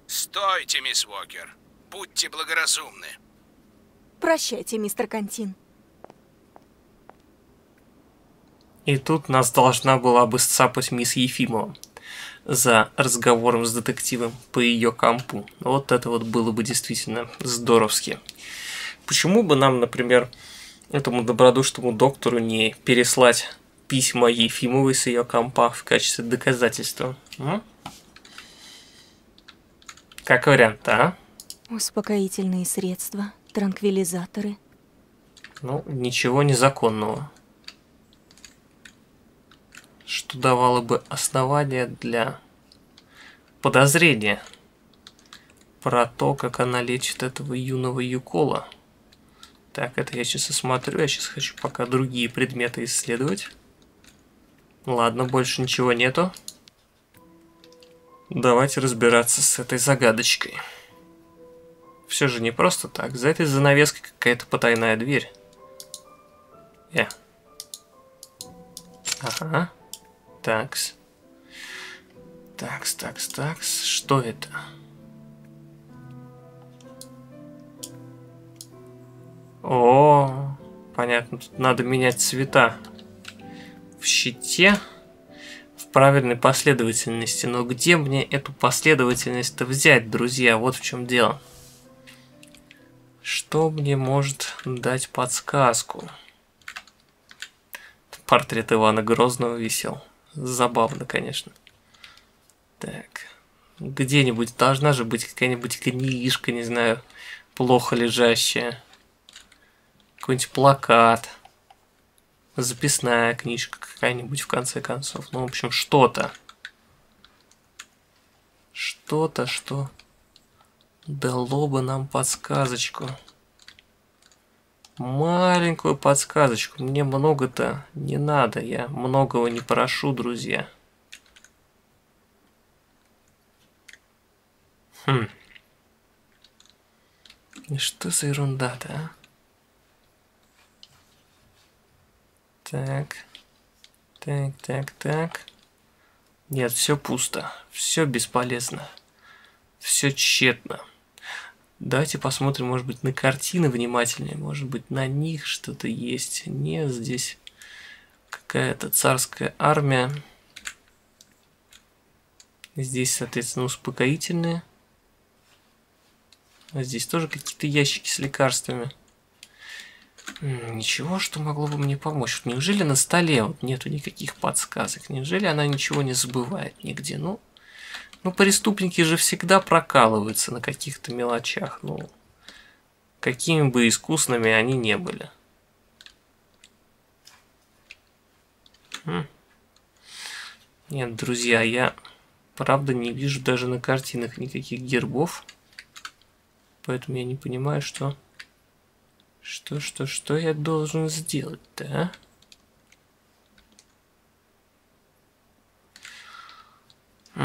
Стойте, мисс Уокер. Будьте благоразумны. Прощайте, мистер Кантин. И тут нас должна была бы сцапать мисс Ефимова за разговором с детективом по ее компу. Вот это вот было бы действительно здоровски. Почему бы нам, например, этому добродушному доктору не переслать письма Ефимовой с ее компа в качестве доказательства? М? Как вариант, а? Успокоительные средства, транквилизаторы. Ну, ничего незаконного. Что давало бы основание для подозрения про то, как она лечит этого юного юкола. Так, это я сейчас осмотрю. Я сейчас хочу пока другие предметы исследовать. Ладно, больше ничего нету. Давайте разбираться с этой загадочкой. Все же не просто так. За этой занавеской какая-то потайная дверь. Э. Ага. Такс. Такс, такс, такс. Что это? О, понятно. Тут надо менять цвета в щите в правильной последовательности. Но где мне эту последовательность-то взять, друзья? Вот в чем дело. Что мне может дать подсказку? Портрет Ивана Грозного висел. Забавно, конечно. Так. Где-нибудь должна же быть какая-нибудь книжка, не знаю, плохо лежащая. Какой-нибудь плакат. Записная книжка какая-нибудь, в конце концов. Ну, в общем, что-то. Что-то, что дало бы нам подсказочку. Маленькую подсказочку. Мне много-то не надо. Я многого не прошу, друзья. Хм. И что за ерунда-то, а? Так. Так, так, так. Нет, все пусто. Все бесполезно. Все тщетно. Давайте посмотрим, может быть, на картины внимательнее. Может быть, на них что-то есть. Нет, здесь какая-то царская армия. Здесь, соответственно, успокоительные. А здесь тоже какие-то ящики с лекарствами. Ничего, что могло бы мне помочь. Неужели на столе вот нету никаких подсказок? Неужели она ничего не забывает нигде? Ну... Ну, преступники же всегда прокалываются на каких-то мелочах, ну, какими бы искусными они не были. Хм. Нет, друзья, я, правда, не вижу даже на картинах никаких гербов, поэтому я не понимаю, что, что, что, что я должен сделать-то, а?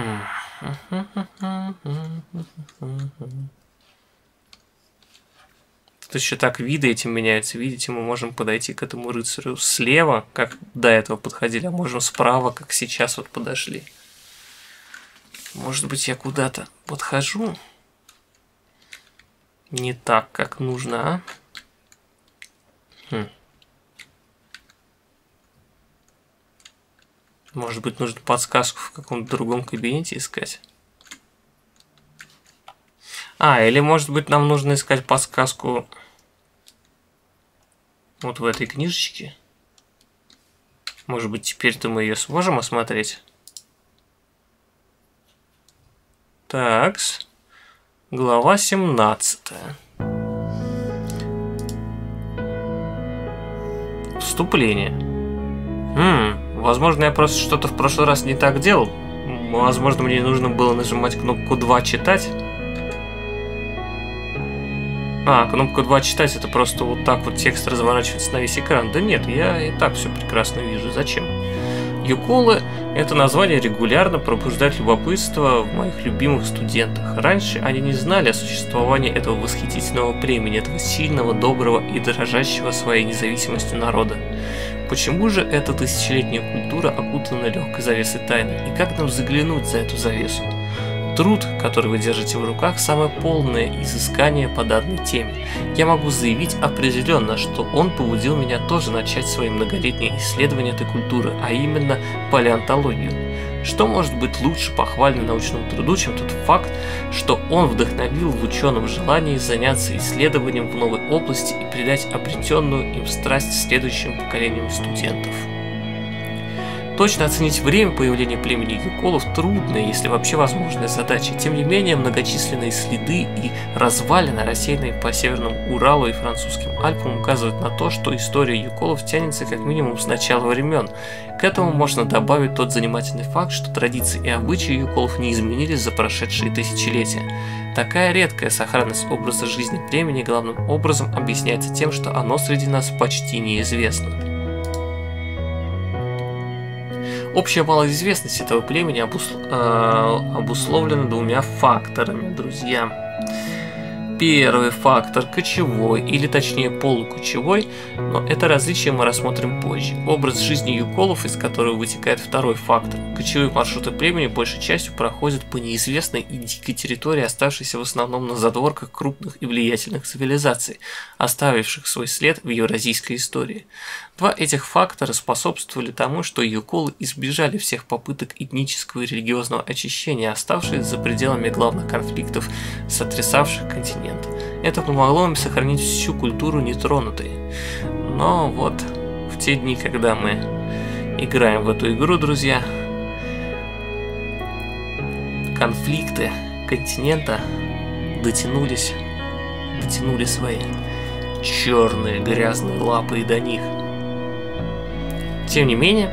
Тут еще так виды этим меняются. Видите, мы можем подойти к этому рыцарю слева, как до этого подходили, а можем справа, как сейчас вот подошли. Может быть, я куда-то подхожу не так, как нужно, а? Хм. Может быть, нужно подсказку в каком-то другом кабинете искать? А, или может быть, нам нужно искать подсказку вот в этой книжечке? Может быть, теперь-то мы ее сможем осмотреть? Такс. Глава семнадцатая. Вступление. Хм, возможно, я просто что-то в прошлый раз не так делал. Возможно, мне нужно было нажимать кнопку два читать. А, кнопку два читать — это просто вот так вот текст разворачивается на весь экран. Да нет, я и так все прекрасно вижу. Зачем? Юколы – это название регулярно пробуждает любопытство в моих любимых студентах. Раньше они не знали о существовании этого восхитительного племени, этого сильного, доброго и дорожащего своей независимостью народа. Почему же эта тысячелетняя культура окутана легкой завесой тайны? И как нам заглянуть за эту завесу? Труд, который вы держите в руках, самое полное изыскание по данной теме. Я могу заявить определенно, что он побудил меня тоже начать свои многолетние исследования этой культуры, а именно палеонтологию. Что может быть лучше похвально научному труду, чем тот факт, что он вдохновил в ученом желании заняться исследованием в новой области и передать обретенную им страсть следующим поколениям студентов. Точно оценить время появления племени юколов трудная, если вообще возможная задача. Тем не менее, многочисленные следы и развалины, рассеянные по Северному Уралу и французским Альпам, указывают на то, что история юколов тянется как минимум с начала времен. К этому можно добавить тот занимательный факт, что традиции и обычаи юколов не изменились за прошедшие тысячелетия. Такая редкая сохранность образа жизни племени главным образом объясняется тем, что оно среди нас почти неизвестно. Общая малоизвестность этого племени обус... э... обусловлена двумя факторами, друзья. Первый фактор – кочевой, или точнее полукочевой, но это различие мы рассмотрим позже. Образ жизни юколов, из которого вытекает второй фактор. Кочевые маршруты племени большей частью проходят по неизвестной и дикой территории, оставшейся в основном на задворках крупных и влиятельных цивилизаций, оставивших свой след в евразийской истории. Два этих фактора способствовали тому, что юколы избежали всех попыток этнического и религиозного очищения, оставшись за пределами главных конфликтов, сотрясавших континент. Это помогло им сохранить всю культуру нетронутой. Но вот в те дни, когда мы играем в эту игру, друзья, конфликты континента дотянулись, дотянули свои черные грязные лапы и до них. Тем не менее,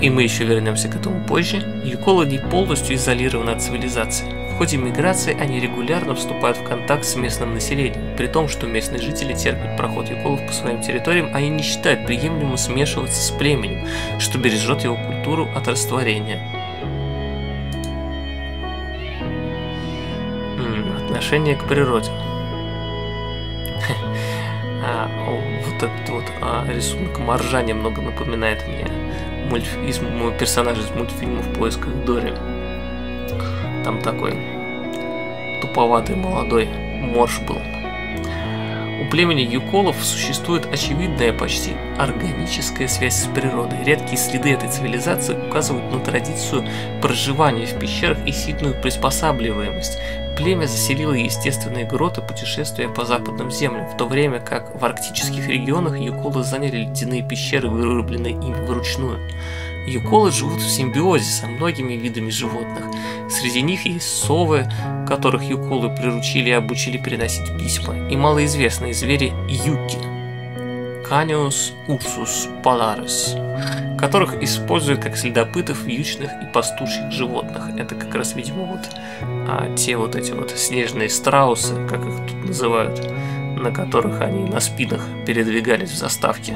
и мы еще вернемся к этому позже, юколы не полностью изолированы от цивилизации. В ходе миграции они регулярно вступают в контакт с местным населением. При том, что местные жители терпят проход юколов по своим территориям, они не считают приемлемым смешиваться с племенем, что бережет его культуру от растворения. М-м, отношение к природе. А, вот этот вот а, рисунок моржа немного напоминает мне мультф- из, м- персонажа из мультфильма «В поисках Дори». Там такой туповатый молодой морж был. У племени юколов существует очевидная, почти органическая связь с природой. Редкие следы этой цивилизации указывают на традицию проживания в пещерах и сильную приспосабливаемость. Племя заселило естественные гроты, путешествуя по западным землям, в то время как в арктических регионах юколы заняли ледяные пещеры, вырубленные им вручную. Юколы живут в симбиозе со многими видами животных. Среди них есть совы, которых юколы приручили и обучили переносить письма, и малоизвестные звери юки – Каниус Урсус Паларес, которых используют как следопытов вьючных и пастушьих животных. Это как раз, видимо, вот а, те вот эти вот снежные страусы, как их тут называют, на которых они на спинах передвигались в заставке.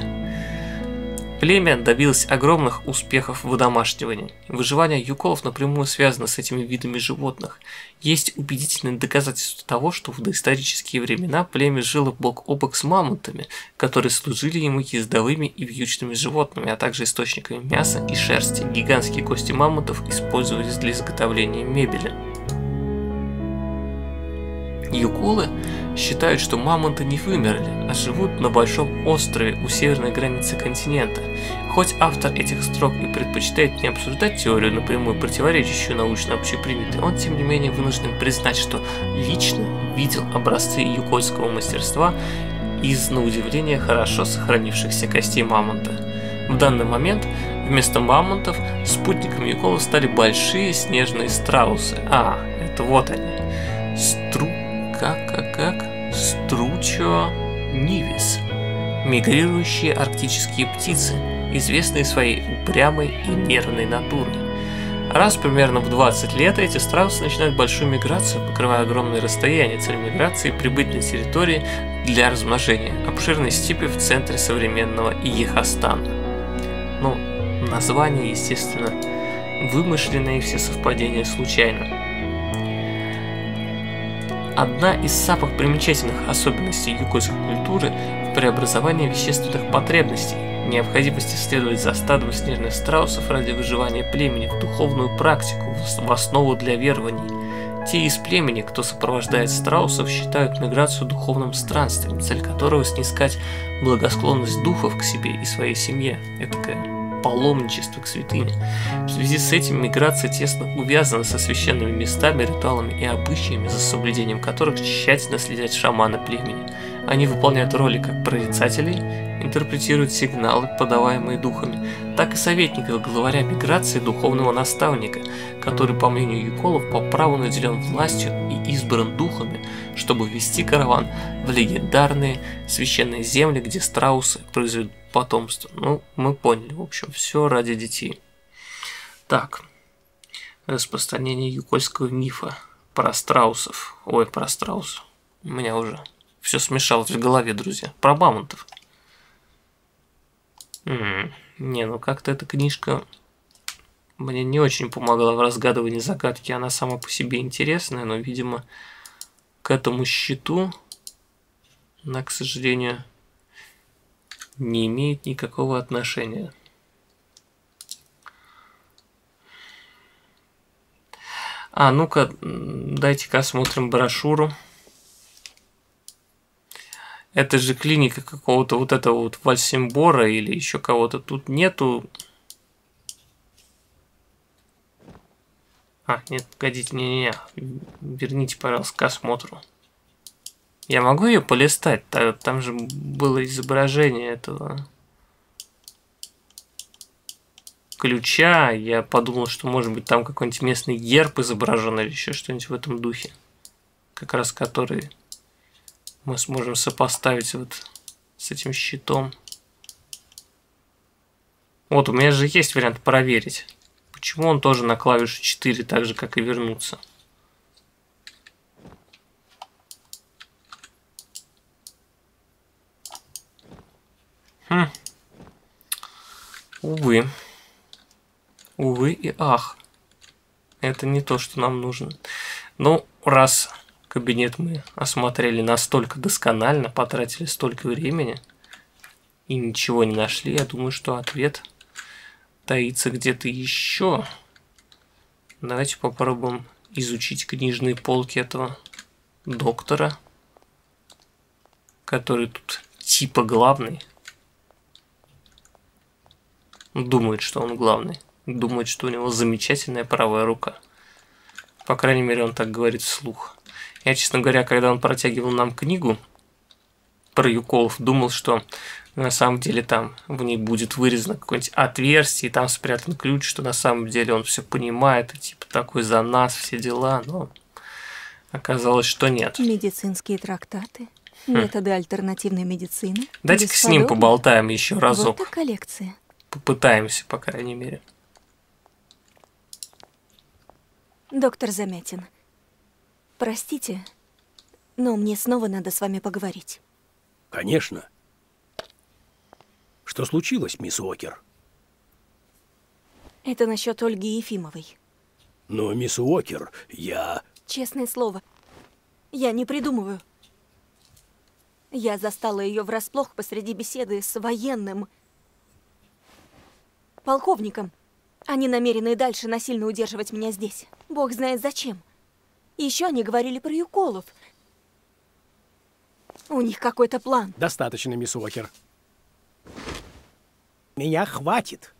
Племя добилось огромных успехов в одомашнивании. Выживание юколов напрямую связано с этими видами животных. Есть убедительные доказательства того, что в доисторические времена племя жило бок о бок с мамонтами, которые служили ему ездовыми и вьючными животными, а также источниками мяса и шерсти. Гигантские кости мамонтов использовались для изготовления мебели. Юколы считают, что мамонты не вымерли, а живут на большом острове у северной границы континента. Хоть автор этих строк и предпочитает не обсуждать теорию, напрямую противоречащую научно общепринятой, он тем не менее вынужден признать, что лично видел образцы юкольского мастерства из, на удивление, хорошо сохранившихся костей мамонта. В данный момент вместо мамонтов спутниками юколов стали большие снежные страусы. А, это вот они. стру... как, как, как? Стручо нивис. Мигрирующие арктические птицы, известные своей упрямой и нервной натурой. Раз примерно в двадцать лет эти страусы начинают большую миграцию, покрывая огромные расстояния. Цель миграции – прибыть на территории для размножения обширной степи в центре современного Ехастана. Ну, название, естественно, вымышленное, и все совпадения случайно. Одна из самых примечательных особенностей юкольской культуры в преобразовании вещественных потребностей. Необходимости следовать за стадом снежных страусов ради выживания племени в духовную практику, в основу для верований. Те из племени, кто сопровождает страусов, считают миграцию духовным странствием, цель которого снискать благосклонность духов к себе и своей семье. Это паломничество к святыне. В связи с этим миграция тесно увязана со священными местами, ритуалами и обычаями, за соблюдением которых тщательно следят шаманы племени. Они выполняют роли как прорицателей, интерпретируют сигналы, подаваемые духами, так и советников, главаря миграции, духовного наставника, который, по мнению юколов, по праву наделен властью и избран духами, чтобы вести караван в легендарные священные земли, где страусы произведут потомство. Ну, мы поняли, в общем, все ради детей. Так, распространение юкольского мифа про страусов. Ой, про страусов. У меня уже все смешалось в голове, друзья. Про мамонтов. М-м, не, ну как-то эта книжка мне не очень помогла в разгадывании загадки. Она сама по себе интересная, но, видимо, к этому счету она, к сожалению, не имеет никакого отношения. А ну-ка, дайте-ка осмотрим брошюру. Это же клиника какого-то вот этого вот Вальсембора или еще кого-то. Тут нету... А, нет, погодите, не-не-не. Верните, пожалуйста, к осмотру. Я могу ее полистать? Там же было изображение этого ключа. Я подумал, что, может быть, там какой-нибудь местный герб изображен или еще что-нибудь в этом духе. Как раз который мы сможем сопоставить вот с этим щитом. Вот, у меня же есть вариант проверить. Почему он тоже на клавишу четыре, так же, как и вернуться? Хм. Увы. Увы и ах. Это не то, что нам нужно. Ну, раз кабинет мы осмотрели настолько досконально, потратили столько времени и ничего не нашли, я думаю, что ответ таится где-то еще. Давайте попробуем изучить книжные полки этого доктора, который тут типа главный. Думает, что он главный. Думает, что у него замечательная правая рука. По крайней мере, он так говорит вслух. Я, честно говоря, когда он протягивал нам книгу про юколов, думал, что на самом деле там в ней будет вырезано какое-нибудь отверстие, и там спрятан ключ, что на самом деле он все понимает, и типа такой за нас, все дела, но оказалось, что нет. Медицинские трактаты, хм. методы альтернативной медицины. Дайте-ка с ним поболтаем еще разок. Вот коллекция. Попытаемся, по крайней мере. Доктор Замятин, простите, но мне снова надо с вами поговорить. Конечно. Что случилось, мисс Уокер? Это насчет Ольги Ефимовой. Но, мисс Уокер, я... Честное слово, я не придумываю. Я застала ее врасплох посреди беседы с военным... полковником. Они намерены и дальше насильно удерживать меня здесь. Бог знает зачем. Еще они говорили про юколов. У них какой-то план. Достаточно, мисс Уокер. Меня хватит.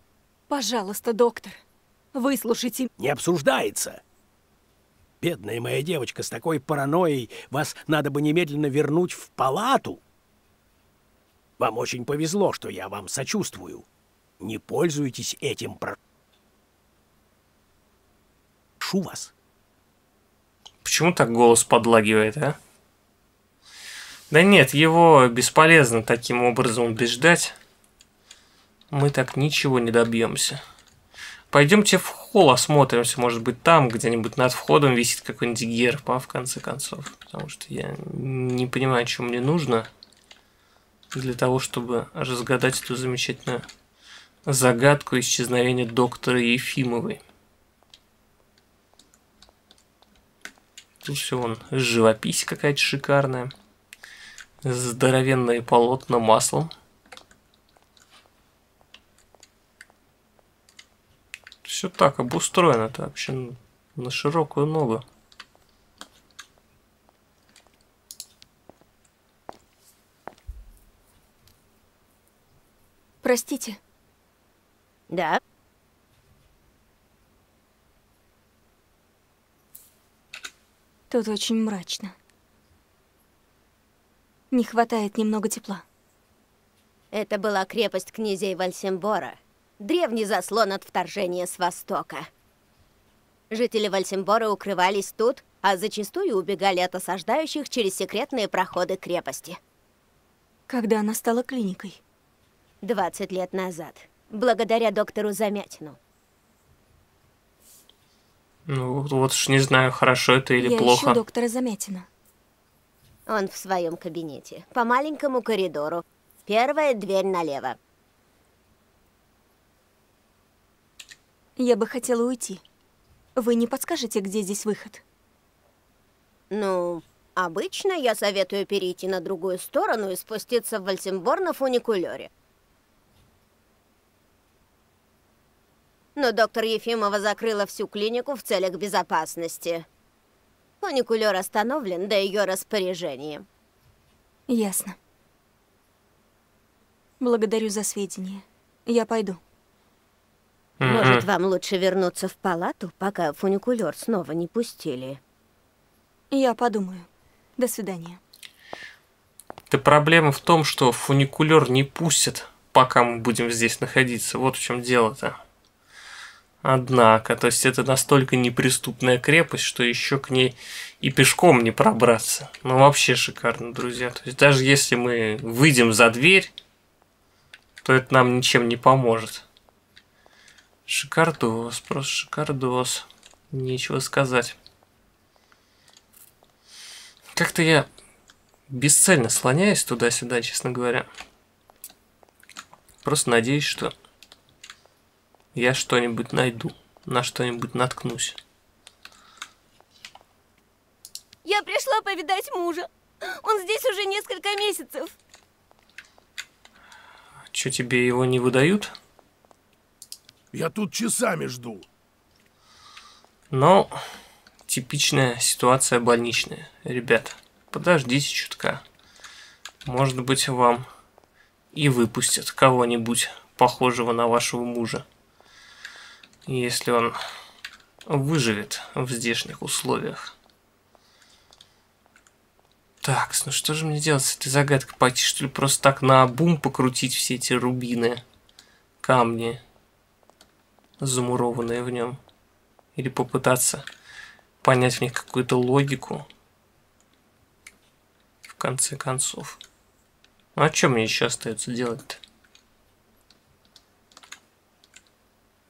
Пожалуйста, доктор, выслушайте. Не обсуждается. Бедная моя девочка, с такой паранойей вас надо бы немедленно вернуть в палату. Вам очень повезло, что я вам сочувствую. Не пользуйтесь этим, прошу вас. почему так голос подлагивает, а? Да нет, его бесполезно таким образом убеждать. Мы так ничего не добьемся. Пойдемте в холл осмотримся. Может быть, там где-нибудь над входом висит какой-нибудь герб, а в конце концов. Потому что я не понимаю, что мне нужно для того, чтобы разгадать эту замечательную загадку исчезновения доктора Ефимовой. Тут все вон живопись какая-то шикарная. Здоровенные полотна маслом. Все так обустроено-то вообще на широкую ногу. Простите. Да. Тут очень мрачно. Не хватает немного тепла. Это была крепость князей Вальсембора. Древний заслон от вторжения с востока. Жители Вальсембора укрывались тут, а зачастую убегали от осаждающих через секретные проходы крепости. Когда она стала клиникой? двадцать лет назад. Благодаря доктору Замятину. Ну, вот уж не знаю, хорошо это или Я плохо. Я ищу доктора Замятина. Он в своем кабинете. По маленькому коридору. Первая дверь налево. Я бы хотела уйти. Вы не подскажете, где здесь выход? Ну, обычно я советую перейти на другую сторону и спуститься в Вальсембор на фуникулёре. Но доктор Ефимова закрыла всю клинику в целях безопасности. Фуникулёр остановлен до ее распоряжения. Ясно. Благодарю за сведения. Я пойду. Может, вам лучше вернуться в палату, пока фуникулёр снова не пустили? Я подумаю. До свидания. Да проблема в том, что фуникулёр не пустят, пока мы будем здесь находиться. Вот в чем дело-то. Однако, то есть это настолько неприступная крепость, что еще к ней и пешком не пробраться. Ну вообще шикарно, друзья. То есть даже если мы выйдем за дверь, то это нам ничем не поможет. Шикардос, просто шикардос. Нечего сказать. Как-то я бесцельно слоняюсь туда-сюда, честно говоря. Просто надеюсь, что я что-нибудь найду, на что-нибудь наткнусь. Я пришла повидать мужа. Он здесь уже несколько месяцев. Чё, тебе его не выдают? Я тут часами жду. Но типичная ситуация больничная. Ребят, подождите чутка. Может быть, вам и выпустят кого-нибудь похожего на вашего мужа. Если он выживет в здешних условиях. Так, ну что же мне делать с этой загадкой? Пойти, что ли, просто так наобум покрутить все эти рубины, камни, замурованные в нем, или попытаться понять в них какую-то логику в конце концов. Ну, а что мне еще остается делать-то?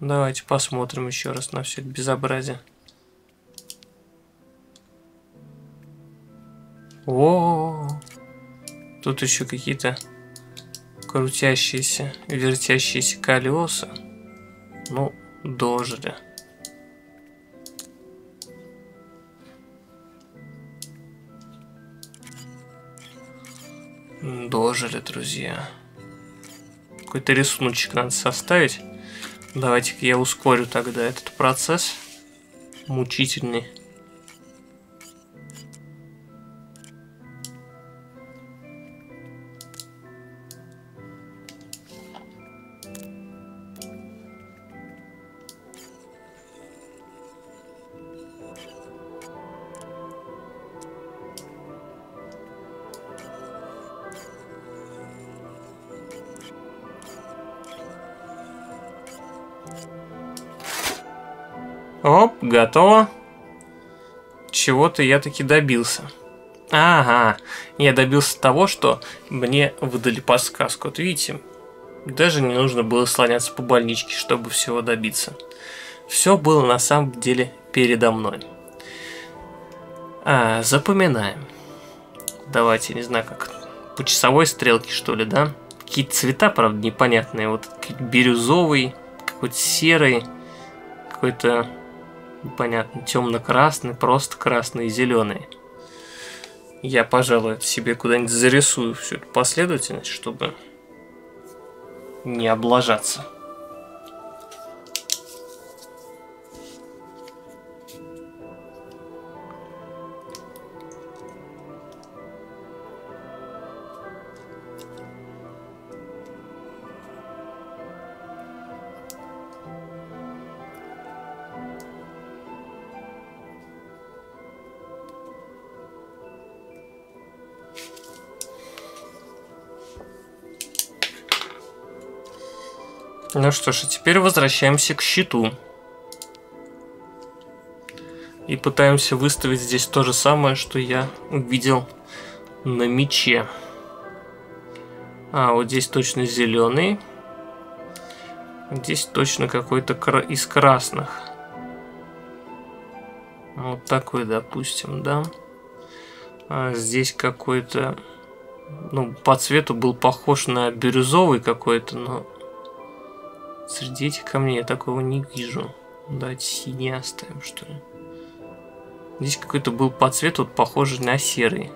Давайте посмотрим еще раз на все это безобразие. О, тут еще какие-то крутящиеся, вертящиеся колеса. Ну, дожили. Дожили, друзья. Какой-то рисуночек надо составить. Давайте-ка я ускорю тогда этот процесс. Мучительный. Оп, готово. чего-то я таки добился. Ага, я добился того, что мне выдали подсказку. Вот видите, даже не нужно было слоняться по больничке, чтобы всего добиться. Все было на самом деле передо мной. А, запоминаем. Давайте, не знаю, как по часовой стрелке, что ли, да? Какие-то цвета, правда, непонятные. Вот бирюзовый, какой-то серый, какой-то непонятный, темно-красный, просто красный и зеленый. Я, пожалуй, себе куда-нибудь зарисую всю эту последовательность, чтобы не облажаться. Ну что ж, а теперь возвращаемся к щиту. И пытаемся выставить здесь то же самое, что я увидел на мече. А, вот здесь точно зеленый. Здесь точно какой-то из красных. Вот такой, допустим, да. А здесь какой-то... Ну, по цвету был похож на бирюзовый какой-то, но... Среди этих камней я такого не вижу. Давайте синий оставим, что ли. Здесь какой-то был по цвету, вот, похожий на серый.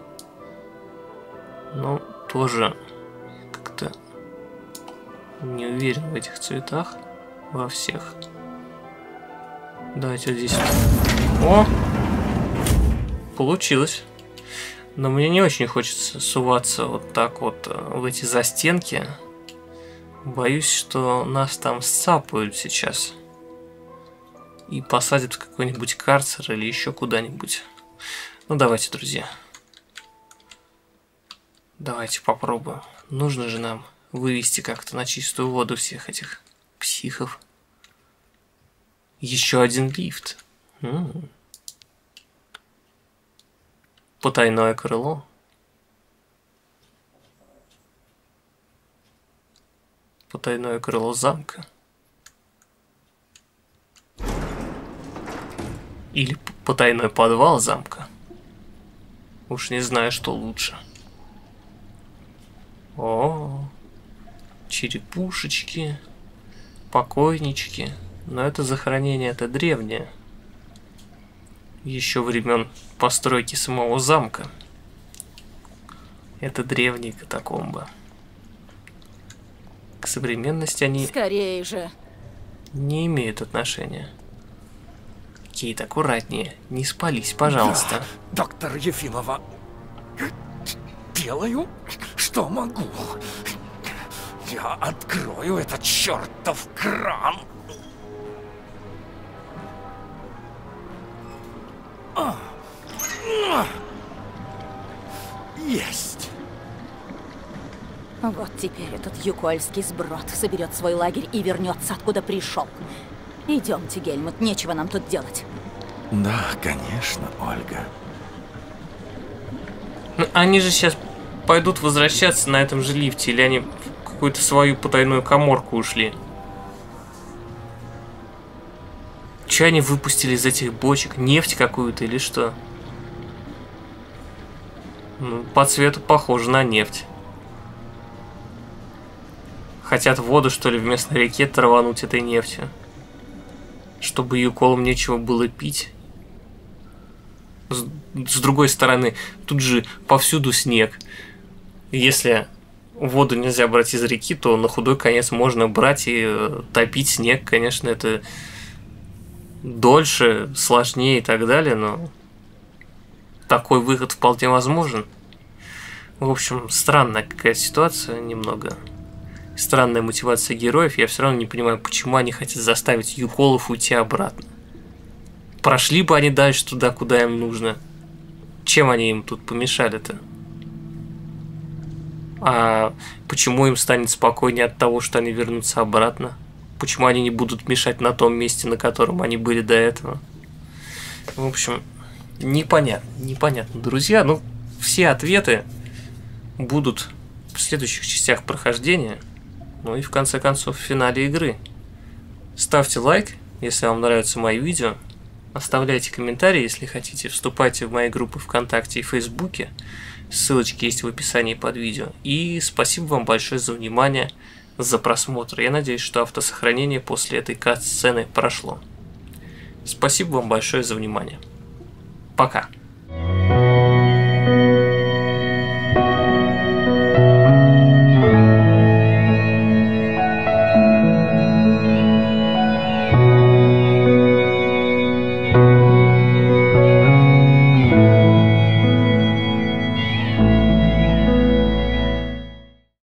Но тоже как-то не уверен в этих цветах. Во всех. Давайте вот здесь. О! Получилось. Но мне не очень хочется суваться вот так вот в эти застенки. Боюсь, что нас там сцапают сейчас. И посадят в какой-нибудь карцер или еще куда-нибудь. Ну давайте, друзья. Давайте попробуем. Нужно же нам вывести как-то на чистую воду всех этих психов. Еще один лифт. М-м. Потайное крыло. Потайное крыло замка. Или потайной подвал замка. Уж не знаю, что лучше. О, черепушечки, покойнички. Но это захоронение, это древнее. Еще времен постройки самого замка. Это древние катакомбы. К современности они скорее же не имеют отношения. Кейт, аккуратнее, не спались, пожалуйста. Я, доктор Ефимова, делаю, что могу. Я открою этот чертов кран. Есть. Вот теперь этот юкольский сброд соберет свой лагерь и вернется, откуда пришел. Идемте, Гельмут, нечего нам тут делать. Да, конечно, Ольга. Но они же сейчас пойдут возвращаться на этом же лифте, или они в какую-то свою потайную каморку ушли? Че они выпустили из этих бочек? Нефть какую-то или что? Ну, по цвету похоже на нефть. Хотят воду, что ли, вместо реки травануть этой нефтью. Чтобы юколам нечего было пить. С, с другой стороны, тут же повсюду снег. Если воду нельзя брать из реки, то на худой конец можно брать и топить снег. Конечно, это дольше, сложнее и так далее, но такой выход вполне возможен. В общем, странная какая-то ситуация немного... Странная мотивация героев, я все равно не понимаю, почему они хотят заставить юколов уйти обратно. Прошли бы они дальше туда, куда им нужно. Чем они им тут помешали-то? А почему им станет спокойнее от того, что они вернутся обратно? Почему они не будут мешать на том месте, на котором они были до этого? В общем, Непонятно, непонятно, друзья. Ну, все ответы будут в следующих частях прохождения. Ну и в конце концов в финале игры. Ставьте лайк, если вам нравятся мои видео. Оставляйте комментарии, если хотите. Вступайте в мои группы ВКонтакте и Фейсбуке. Ссылочки есть в описании под видео. И спасибо вам большое за внимание, за просмотр. Я надеюсь, что автосохранение после этой кат-сцены прошло. Спасибо вам большое за внимание. Пока.